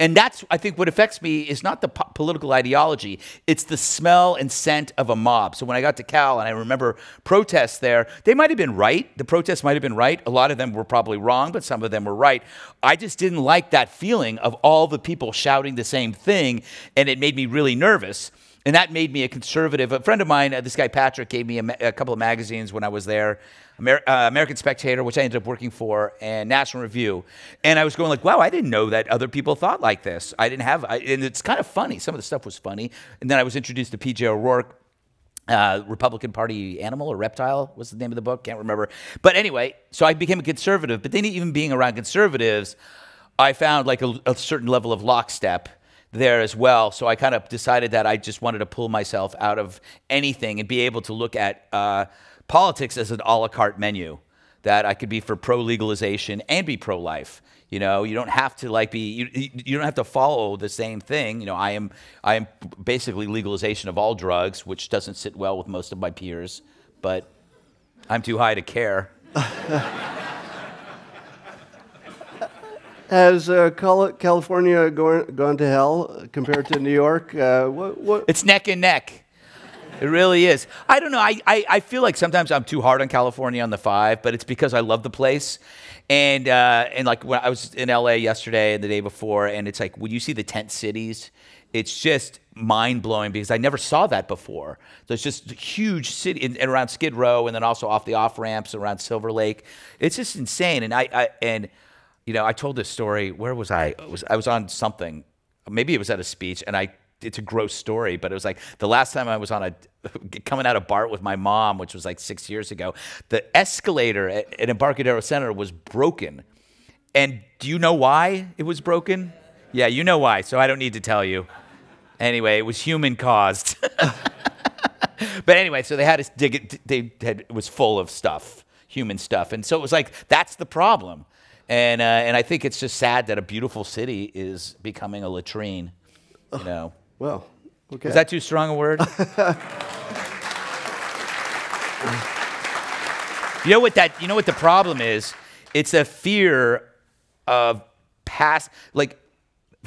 And that's, I think, what affects me is not the political ideology. It's the smell and scent of a mob. So when I got to Cal and I remember protests there, they might have been right. The protests might have been right. A lot of them were probably wrong, but some of them were right. I just didn't like that feeling of all the people shouting the same thing, and it made me really nervous. And that made me a conservative. A friend of mine, this guy Patrick, gave me a couple of magazines when I was there, American Spectator, which I ended up working for, and National Review. And I was going like, wow, I didn't know that other people thought like this. I didn't have, and it's kind of funny. Some of the stuff was funny. And then I was introduced to P.J. O'Rourke, Republican Party Animal or Reptile was the name of the book, can't remember. But anyway, so I became a conservative. But then even being around conservatives, I found like a certain level of lockstep there as well. So I kind of decided that I just wanted to pull myself out of anything and be able to look at politics as an a la carte menu, that I could be for pro-legalization and be pro-life. You know, you don't have to like be, you don't have to follow the same thing. You know, I am basically legalization of all drugs, which doesn't sit well with most of my peers, but I'm too high to care. Has California gone to hell compared to New York? It's neck and neck. It really is. I don't know. I feel like sometimes I'm too hard on California on The Five, but it's because I love the place. And like when I was in LA yesterday and the day before, and it's like when you see the tent cities, it's just mind-blowing because I never saw that before. So it's just a huge city and around Skid Row, and then also off the off-ramps around Silver Lake. It's just insane. And you know, I told this story. Where was I? I was on something. Maybe it was at a speech, and it's a gross story, but it was like the last time I was on coming out of BART with my mom, which was like 6 years ago, the escalator at Embarcadero Center was broken. And do you know why it was broken? Yeah, you know why, so I don't need to tell you. Anyway, it was human-caused. But anyway, so they had us dig it. It was full of stuff, human stuff. And so it was like, that's the problem. And I think it's just sad that a beautiful city is becoming a latrine, you know. Well, okay. Is that too strong a word? You know what that? You know what the problem is? It's a fear of like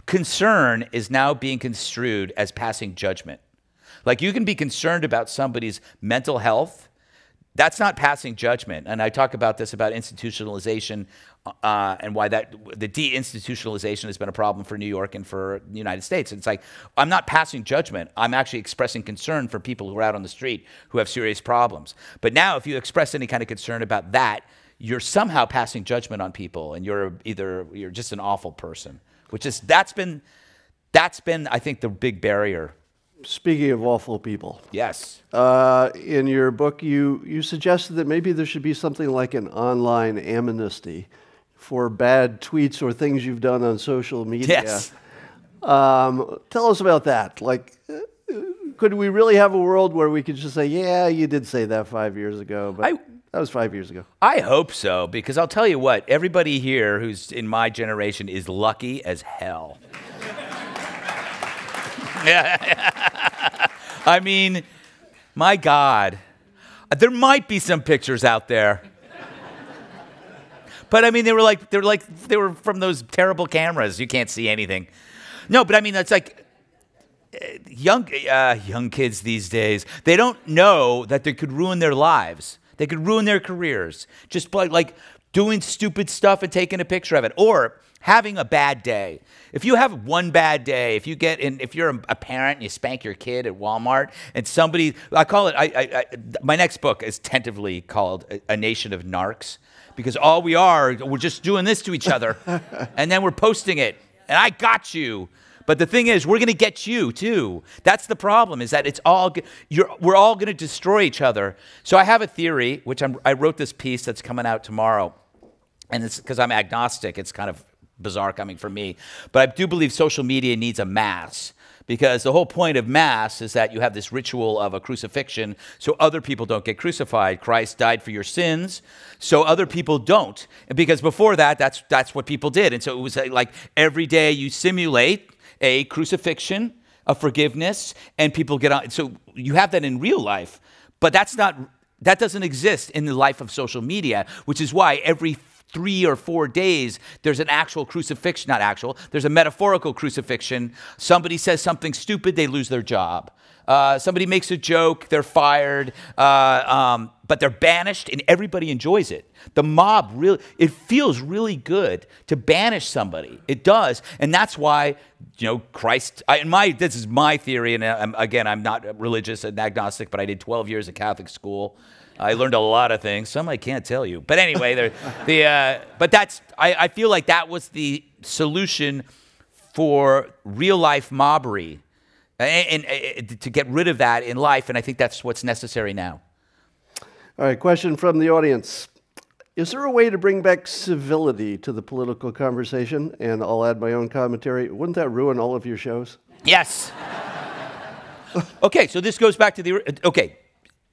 concern is now being construed as passing judgment. Like you can be concerned about somebody's mental health. That's not passing judgment. And I talk about this about institutionalization and why the deinstitutionalization has been a problem for New York and for the United States. And it's like, I'm not passing judgment. I'm actually expressing concern for people who are out on the street who have serious problems. But now if you express any kind of concern about that, you're somehow passing judgment on people, and you're just an awful person, which is, that's been I think, the big barrier. Speaking of awful people, yes. In your book, you suggested that maybe there should be something like an online amnesty for bad tweets or things you've done on social media. Yes. Tell us about that. Like, could we really have a world where we could just say, "Yeah, you did say that 5 years ago," but that was 5 years ago. I hope so, because I'll tell you what: everybody here who's in my generation is lucky as hell. Yeah. I mean, my God, there might be some pictures out there, but I mean, they were from those terrible cameras. You can't see anything. No, but I mean, that's like young kids these days. They don't know that they could ruin their lives. They could ruin their careers just by like doing stupid stuff and taking a picture of it, or having a bad day. If you have one bad day, if you get in, if you're a parent and you spank your kid at Walmart, and somebody, I call it, my next book is tentatively called A Nation of Narcs, because all we are, we're just doing this to each other, and then we're posting it, and I got you. But the thing is, we're gonna get you too. That's the problem, is that it's all, we're all gonna destroy each other. So I have a theory, which I wrote this piece that's coming out tomorrow, and it's because I'm agnostic, it's kind of bizarre coming from me, but I do believe social media needs a mass, because the whole point of mass is that you have this ritual of a crucifixion so other people don't get crucified. Christ died for your sins so other people don't, and because before that, that's what people did. And so it was like every day you simulate a crucifixion, a forgiveness, and people get on. So you have that in real life, but that doesn't exist in the life of social media, which is why every 3 or 4 days, there's an actual crucifixion, not actual, there's a metaphorical crucifixion. Somebody says something stupid, they lose their job. Somebody makes a joke, they're fired, but they're banished and everybody enjoys it. The mob really, it feels really good to banish somebody. It does. And that's why, you know, Christ, this is my theory. And again, I'm not religious and agnostic, but I did 12 years at Catholic school. I learned a lot of things. Some I can't tell you, but anyway, but that's, I feel like that was the solution for real life mobbery. And to get rid of that in life, and I think that's what's necessary now. All right, question from the audience. Is there a way to bring back civility to the political conversation? And I'll add my own commentary. Wouldn't that ruin all of your shows? Yes. Okay, so this goes back to the, okay.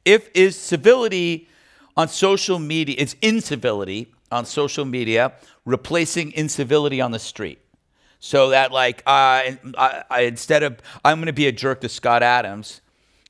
Is civility on social media, it's incivility on social media, replacing incivility on the street? So that like, instead of, I'm going to be a jerk to Scott Adams,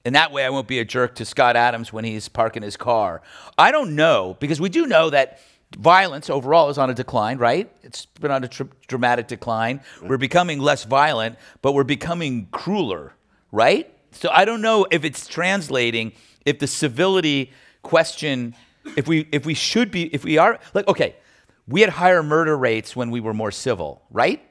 and that way I won't be a jerk to Scott Adams when he's parking his car. I don't know, because we do know that violence overall is on a decline, right? It's been on a dramatic decline. We're becoming less violent, but we're becoming crueler, right? So I don't know if it's translating, if the civility question, if we should be, if we are, like, okay, we had higher murder rates when we were more civil, right?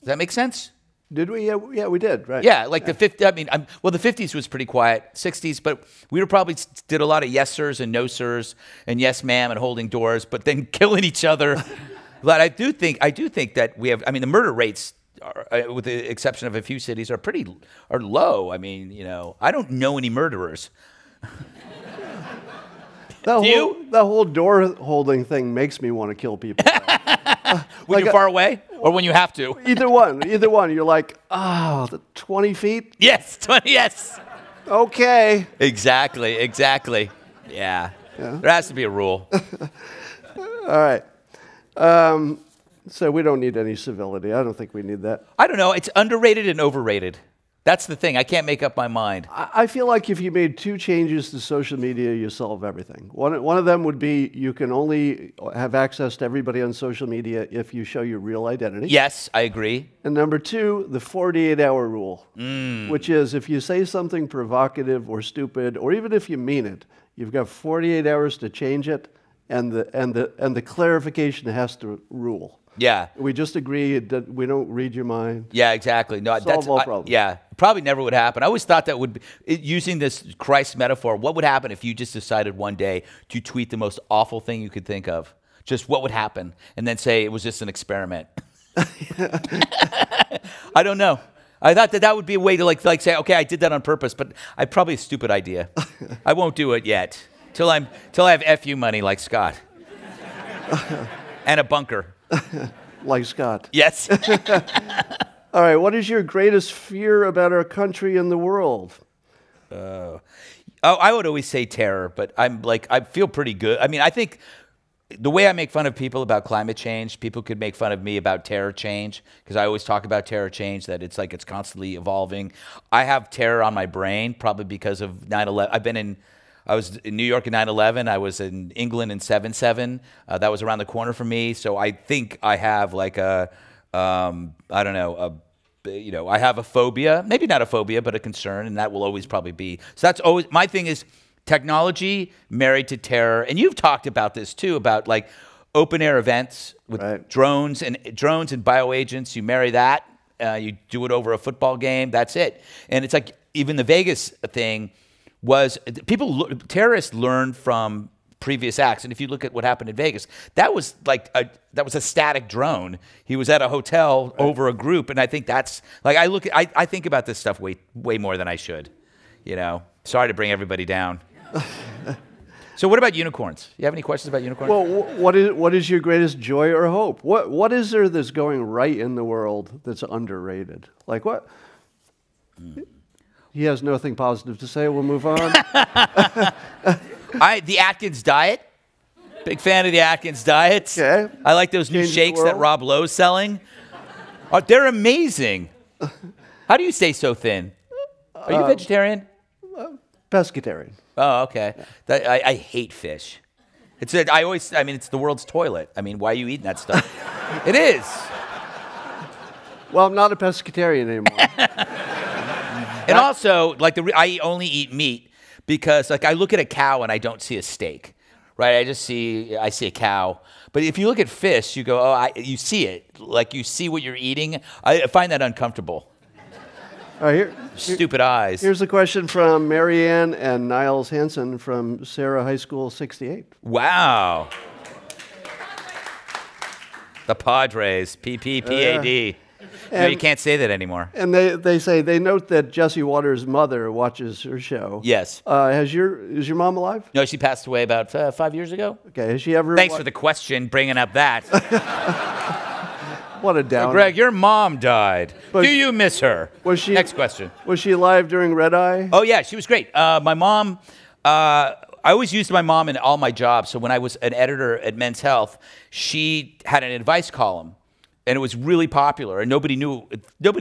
Does that make sense? Did we? Yeah, we did, right. Yeah, like the 50s, I mean, well, the 50s was pretty quiet, 60s, but we were probably did a lot of yes sirs and no sirs and yes ma'am and holding doors, but then killing each other. But I do think that we have, I mean, the murder rates, are, with the exception of a few cities, are low. I mean, you know, I don't know any murderers. The whole door holding thing makes me want to kill people. When like you're far away, or when you have to. Either one. You're like, oh, the 20 feet? Yes, 20, yes. Okay. Exactly. Yeah. There has to be a rule. All right. So we don't need any civility. I don't think we need that. I don't know. It's underrated and overrated. That's the thing. I can't make up my mind. I feel like if you made 2 changes to social media, you solve everything. One of them would be you can only have access to everybody on social media if you show your real identity. Yes, I agree. And number 2, the 48-hour rule, which is if you say something provocative or stupid, or even if you mean it, you've got 48 hours to change it, and the clarification has to rule. Yeah, we just agree that we don't read your mind. Yeah, exactly. No, that's all problems. Yeah, probably never would happen. I always thought that would be, using this Christ metaphor. What would happen if you just decided one day to tweet the most awful thing you could think of? Just what would happen, and then say it was just an experiment. I don't know. I thought that would be a way to like say, okay, I did that on purpose, but I probably a stupid idea. I won't do it yet till I have FU money like Scott and a bunker. Like Scott. Yes. All right. What is your greatest fear about our country and the world? I would always say terror, but I'm like, I feel pretty good. I mean, I think the way I make fun of people about climate change, people could make fun of me about terror change, because I always talk about terror change, that it's like it's constantly evolving. I have terror on my brain, probably because of 9/11. I was in New York in 9/11. I was in England in 7/7. That was around the corner for me. So I think I have like a, I don't know, I have a phobia. Maybe not a phobia, but a concern, and that will always probably be. So that's always my thing, is technology married to terror. And you've talked about this too, about like open air events with drones and bioagents. You marry that. You do it over a football game. That's it. And it's like even the Vegas thing. Terrorists learned from previous acts, and if you look at what happened in Vegas, that was like a static drone. He was at a hotel over a group, and I think that's like I think about this stuff way more than I should. You know, sorry to bring everybody down. So what about unicorns? You have any questions about unicorns? Well, what is your greatest joy or hope? What is there that's going right in the world that's underrated? Like what? He has nothing positive to say. We'll move on. The Atkins diet. Big fan of the Atkins diet. Okay. I like those new shakes that Rob Lowe's selling. They're amazing. How do you stay so thin? Are you vegetarian? Pescatarian. Oh, okay. I hate fish. It's a, it's the world's toilet. I mean, why are you eating that stuff? It is. Well, I'm not a pescatarian anymore. And also, like, I only eat meat because, like, I look at a cow and I don't see a steak, right? I see a cow. But if you look at fish, you go, oh, you see it. Like, you see what you're eating. I find that uncomfortable. Stupid eyes. Here's a question from Marianne and Niles Hansen from Sarah High School 68. Wow. The Padres, P-P-P-A-D. No, you can't say that anymore. And they say, they note that Jesse Waters' mother watches her show. Yes. Is your mom alive? No, she passed away about 5 years ago. Okay, has she ever... Thanks for the question, bringing up that. What a downer. Hey, Greg, your mom died. But do you miss her? Was she... Next question. Was she alive during Red Eye? Oh, yeah, she was great. My mom... I always used my mom in all my jobs. So when I was an editor at Men's Health, she had an advice column. And it was really popular, and nobody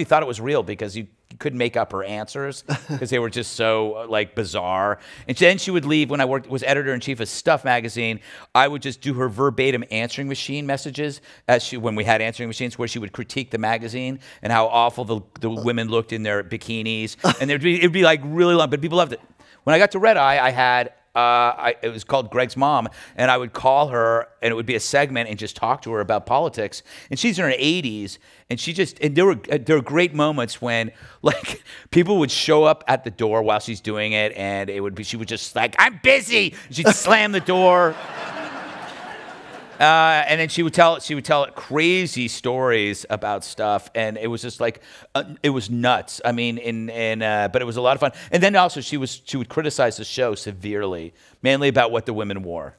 thought it was real because you couldn't make up her answers because they were just so like bizarre. And then she would leave when I was editor-in-chief of Stuff Magazine. I would just do her verbatim answering machine messages as when we had answering machines, where she would critique the magazine and how awful the women looked in their bikinis. And it'd be like really long, but people loved it. When I got to Red Eye, I had. It was called Greg's Mom, and I would call her, and it would be a segment, and just talk to her about politics. And she's in her 80s, and she just, and there were great moments when, like, people would show up at the door while she's doing it, and it would be, she would just like, I'm busy. And she'd slam the door, and then she would tell crazy stories about stuff, and it was just like, it was nuts. I mean, but it was a lot of fun. And then also she would criticize the show severely, mainly about what the women wore.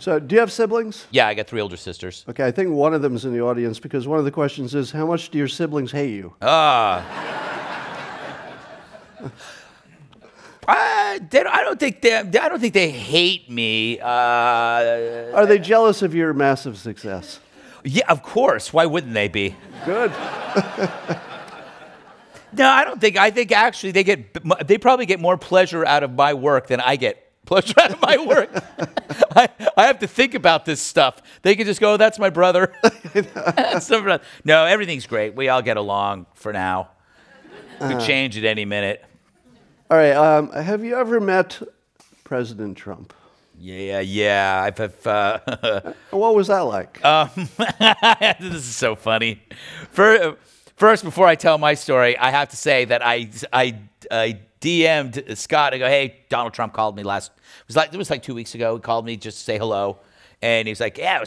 So, do you have siblings? Yeah, I got 3 older sisters. Okay, I think one of them's in the audience because one of the questions is, how much do your siblings hate you? I don't think they hate me. Are they jealous of your massive success? Yeah, of course. Why wouldn't they be? Good. No, I don't think. I think actually they probably get more pleasure out of my work than I get pleasure out of my work. I have to think about this stuff. They can just go, oh, "That's my brother." That's my brother. No, everything's great. We all get along for now. Could change at any minute. All right. Have you ever met President Trump? Yeah. What was that like? This is so funny. First, before I tell my story, I have to say that I DM'd Scott. I go, hey, Donald Trump called me it was like 2 weeks ago. He called me just to say hello. And he was like, yeah,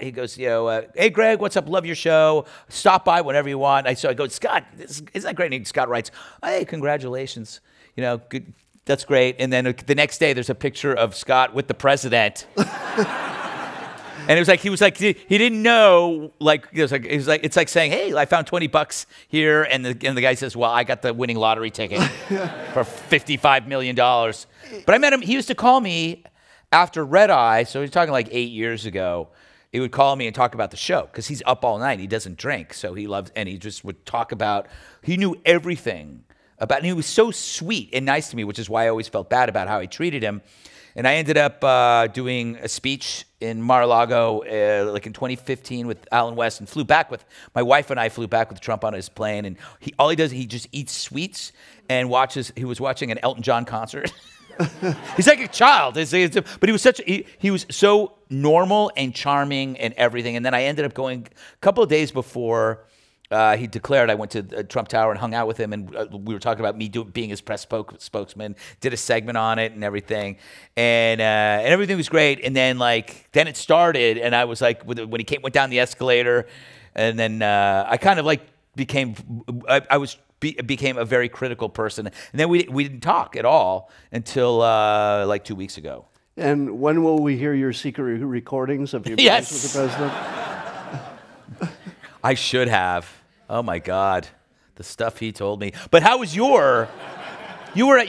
he goes, you know, hey, Greg, what's up? Love your show. Stop by whenever you want. So I go, Scott, isn't that great? And Scott writes, hey, congratulations. You know, good, that's great. And then the next day, there's a picture of Scott with the president. And it was like, he didn't know, like, it's like saying, hey, I found 20 bucks here. And the guy says, well, I got the winning lottery ticket for $55 million. But I met him, he used to call me after Red Eye, so he's talking like 8 years ago, he would call me and talk about the show because he's up all night. He doesn't drink, so he loves, and he just would talk about, he knew everything about, and he was so sweet and nice to me, which is why I always felt bad about how I treated him. And I ended up doing a speech in Mar-a-Lago like in 2015 with Alan West, and flew back with, my wife and I flew back with Trump on his plane, and all he does, he just eats sweets and watches, he was watching an Elton John concert. He's like a child, but he was such. He was so normal and charming and everything. And then I ended up going a couple of days before he declared. I went to Trump Tower and hung out with him, and we were talking about me being his press spokesman. Did a segment on it and everything, and everything was great. And then then it started, and I was like, when he went down the escalator, and then I kind of like became. I became a very critical person, and then we didn't talk at all until like 2 weeks ago. And when will we hear your secret recordings of your meetings with the president? I should have. Oh my God, the stuff he told me. But how was your? You were at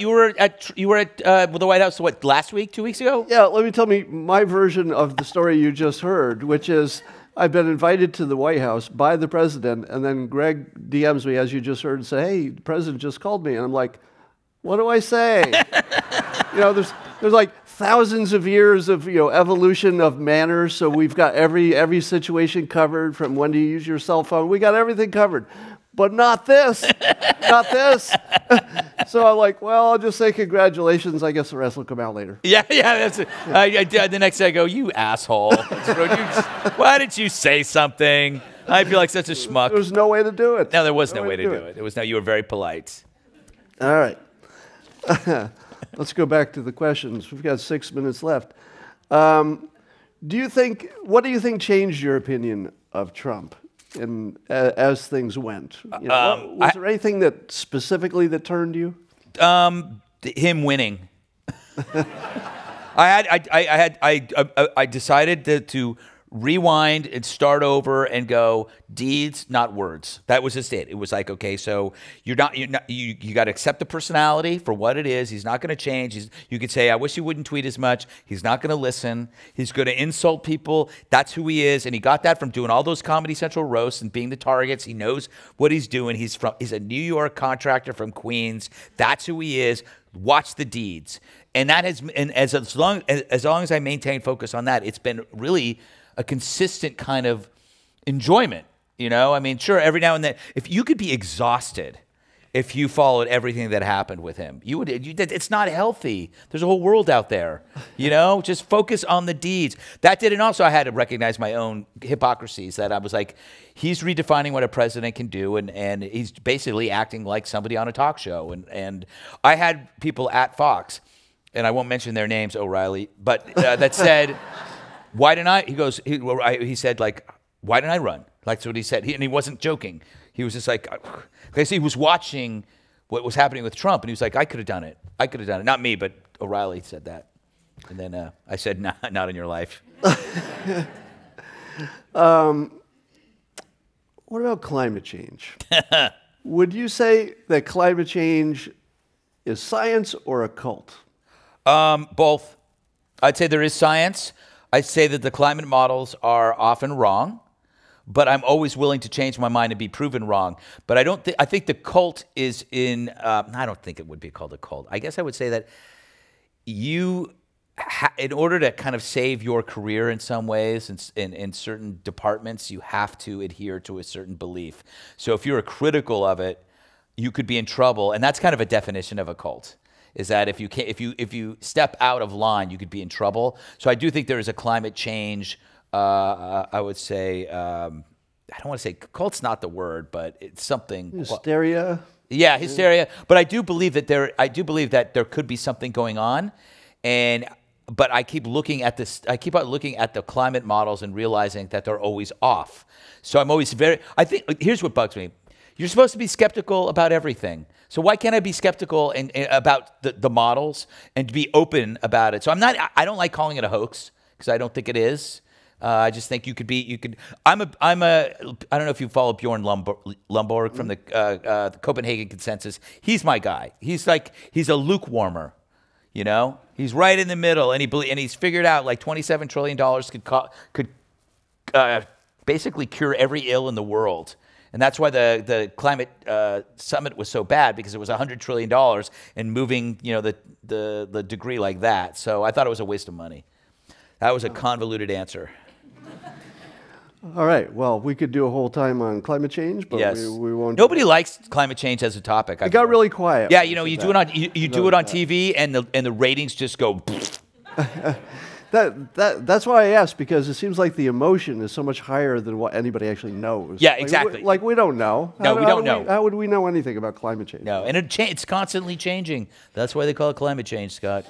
the White House what, last week, 2 weeks ago? Yeah. Let me tell me my version of the story you just heard, which is. I've been invited to the White House by the president, and then Greg DMs me, as you just heard, and say, hey, the president just called me. And I'm like, what do I say? You know, there's like thousands of years of evolution of manners, so we've got every situation covered, from when to use your cell phone. We got everything covered, but not this, not this. So I'm like, well, I'll just say congratulations. I guess the rest will come out later. Yeah, yeah, that's it. The next day I go, you asshole! Why didn't you say something? I feel like such a schmuck. There was no way to do it. No, there was no way to do it. It was you were very polite. All right. Let's go back to the questions. We've got 6 minutes left. What do you think changed your opinion of Trump, and as things went? Was there anything that specifically that turned you? Him winning. I decided to rewind and start over and go deeds, not words. That was just it. It was like, okay, so you got to accept the personality for what it is. He's not going to change. You could say, I wish he wouldn't tweet as much. He's not going to listen. He's going to insult people. That's who he is, and he got that from doing all those Comedy Central roasts and being the targets. He knows what he's doing. He's a New York contractor from Queens. That's who he is. Watch the deeds, and that has, and as long as I maintain focus on that, it's been really a consistent kind of enjoyment, I mean, sure, every now and then, if you could be exhausted if you followed everything that happened with him, you would. It's not healthy. There's a whole world out there, Just focus on the deeds. That did, and also I had to recognize my own hypocrisies. That I was like, he's redefining what a president can do, and he's basically acting like somebody on a talk show. And I had people at Fox, and I won't mention their names, O'Reilly, but that said. Why didn't I? He goes. He said, like, why didn't I run? Like, that's what he said. And he wasn't joking. He was just like, he was watching what was happening with Trump, and he was like, I could have done it. I could have done it. Not me, but O'Reilly said that. And then I said, nah, not in your life. What about climate change? Would you say that climate change is science or a cult? Both. I'd say there is science. I say that the climate models are often wrong, but I'm always willing to change my mind and be proven wrong. But I don't think, I think the cult is in, I don't think it would be called a cult. I guess I would say that you, in order to kind of save your career in some ways, in certain departments, you have to adhere to a certain belief. So if you're critical of it, you could be in trouble. And that's kind of a definition of a cult. Is that if you can't, if you step out of line, you could be in trouble. So I do think there is a climate change. I would say I don't want to say cult's not the word, but it's something. Hysteria. Yeah, hysteria. But I do believe that there could be something going on, but I keep looking at this. I keep on looking at the climate models and realizing that they're always off. So I'm always very. I think here's what bugs me. You're supposed to be skeptical about everything. So why can't I be skeptical and about the models and be open about it? So I'm not. I don't like calling it a hoax because I don't think it is. I just think you could be. You could. I don't know if you follow Bjorn Lomborg from the Copenhagen Consensus. He's my guy. He's a lukewarmer. He's right in the middle, and he's figured out like $27 trillion could basically cure every ill in the world. And that's why the climate summit was so bad, because it was $100 trillion and moving the degree like that. So I thought it was a waste of money. That was a convoluted answer. All right. Well, we could do a whole time on climate change, but yes. we won't. Nobody likes climate change as a topic. It got really quiet. Yeah, you do it on TV, and the ratings just go. That's why I asked, because it seems like the emotion is so much higher than what anybody actually knows. Yeah, exactly. Like we don't know. No, we don't know. How would we know anything about climate change? No, and it's constantly changing. That's why they call it climate change, Scott.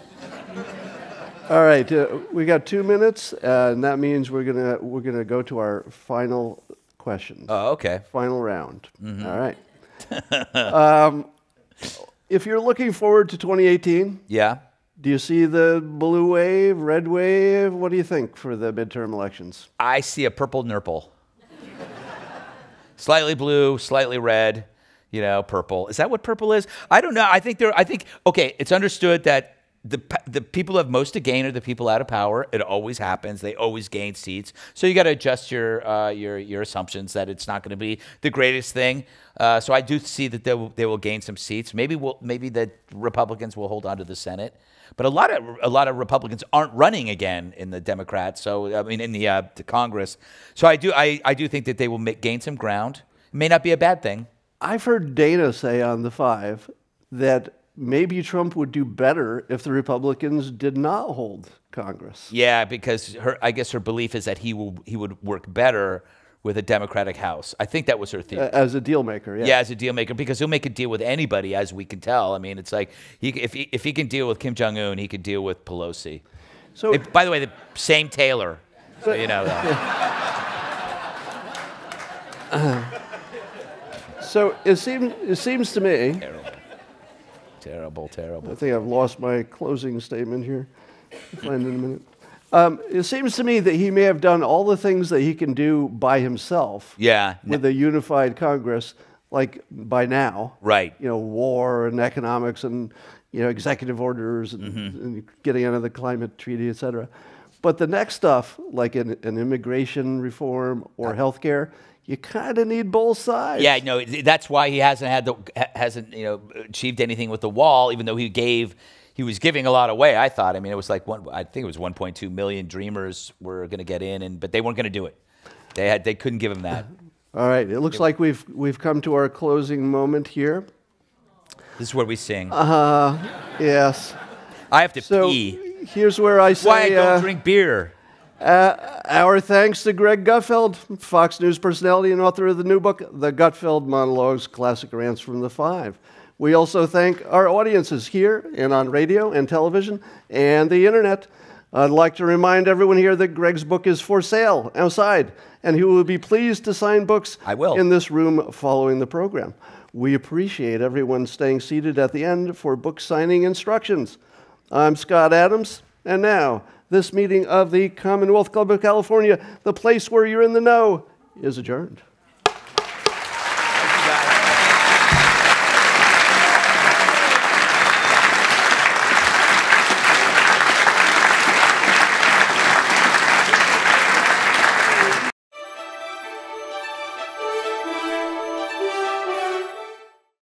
All right, we got 2 minutes, and that means we're gonna go to our final questions. Oh, okay. Final round. Mm-hmm. All right. If you're looking forward to 2018, yeah. Do you see the blue wave, red wave? What do you think for the midterm elections? I see a purple nurple. Slightly blue, slightly red, purple. Is that what purple is? I don't know. I think okay, it's understood that the people who have most to gain are the people out of power. It always happens. They always gain seats. So you got to adjust your assumptions that it's not going to be the greatest thing. So I do see that they will gain some seats. Maybe the Republicans will hold on to the Senate. But a lot of Republicans aren't running again in the Democrats. So I mean in the Congress. So I do think that they will gain some ground. It may not be a bad thing. I've heard Dana say on The Five that maybe Trump would do better if the Republicans did not hold Congress. Yeah, because I guess her belief is that he would work better with a Democratic House. I think that was her theory. As a deal maker, yeah. Yeah, as a deal maker, because he'll make a deal with anybody, as we can tell. I mean, it's like if he can deal with Kim Jong Un, he can deal with Pelosi. So, by the way, the same Taylor, so you know. So it seems to me. Terrible, terrible, terrible. I think I've lost my closing statement here. I'll find it in a minute. It seems to me that he may have done all the things that he can do by himself. Yeah. With a unified Congress, like by now. Right. You know, war and economics and, you know, executive orders and, and getting out of the climate treaty, et cetera. But the next stuff, like an immigration reform or healthcare, you kind of need both sides. Yeah, no, that's why he hasn't you know achieved anything with the wall, even though he was giving a lot away, I thought. I mean, it was like I think it was 1.2 million dreamers were going to get in, but they weren't going to do it. They couldn't give him that. All right, it looks like we've come to our closing moment here. This is where we sing. Yes. I have to pee. Here's where I say. Why I don't drink beer. Our thanks to Greg Gutfeld, Fox News personality and author of the new book, The Gutfeld Monologues, Classic Rants from the Five. We also thank our audiences here and on radio and television and the internet. I'd like to remind everyone here that Greg's book is for sale outside, and he will be pleased to sign books in this room following the program. We appreciate everyone staying seated at the end for book signing instructions. I'm Scott Adams, and now this meeting of the Commonwealth Club of California, the place where you're in the know, is adjourned.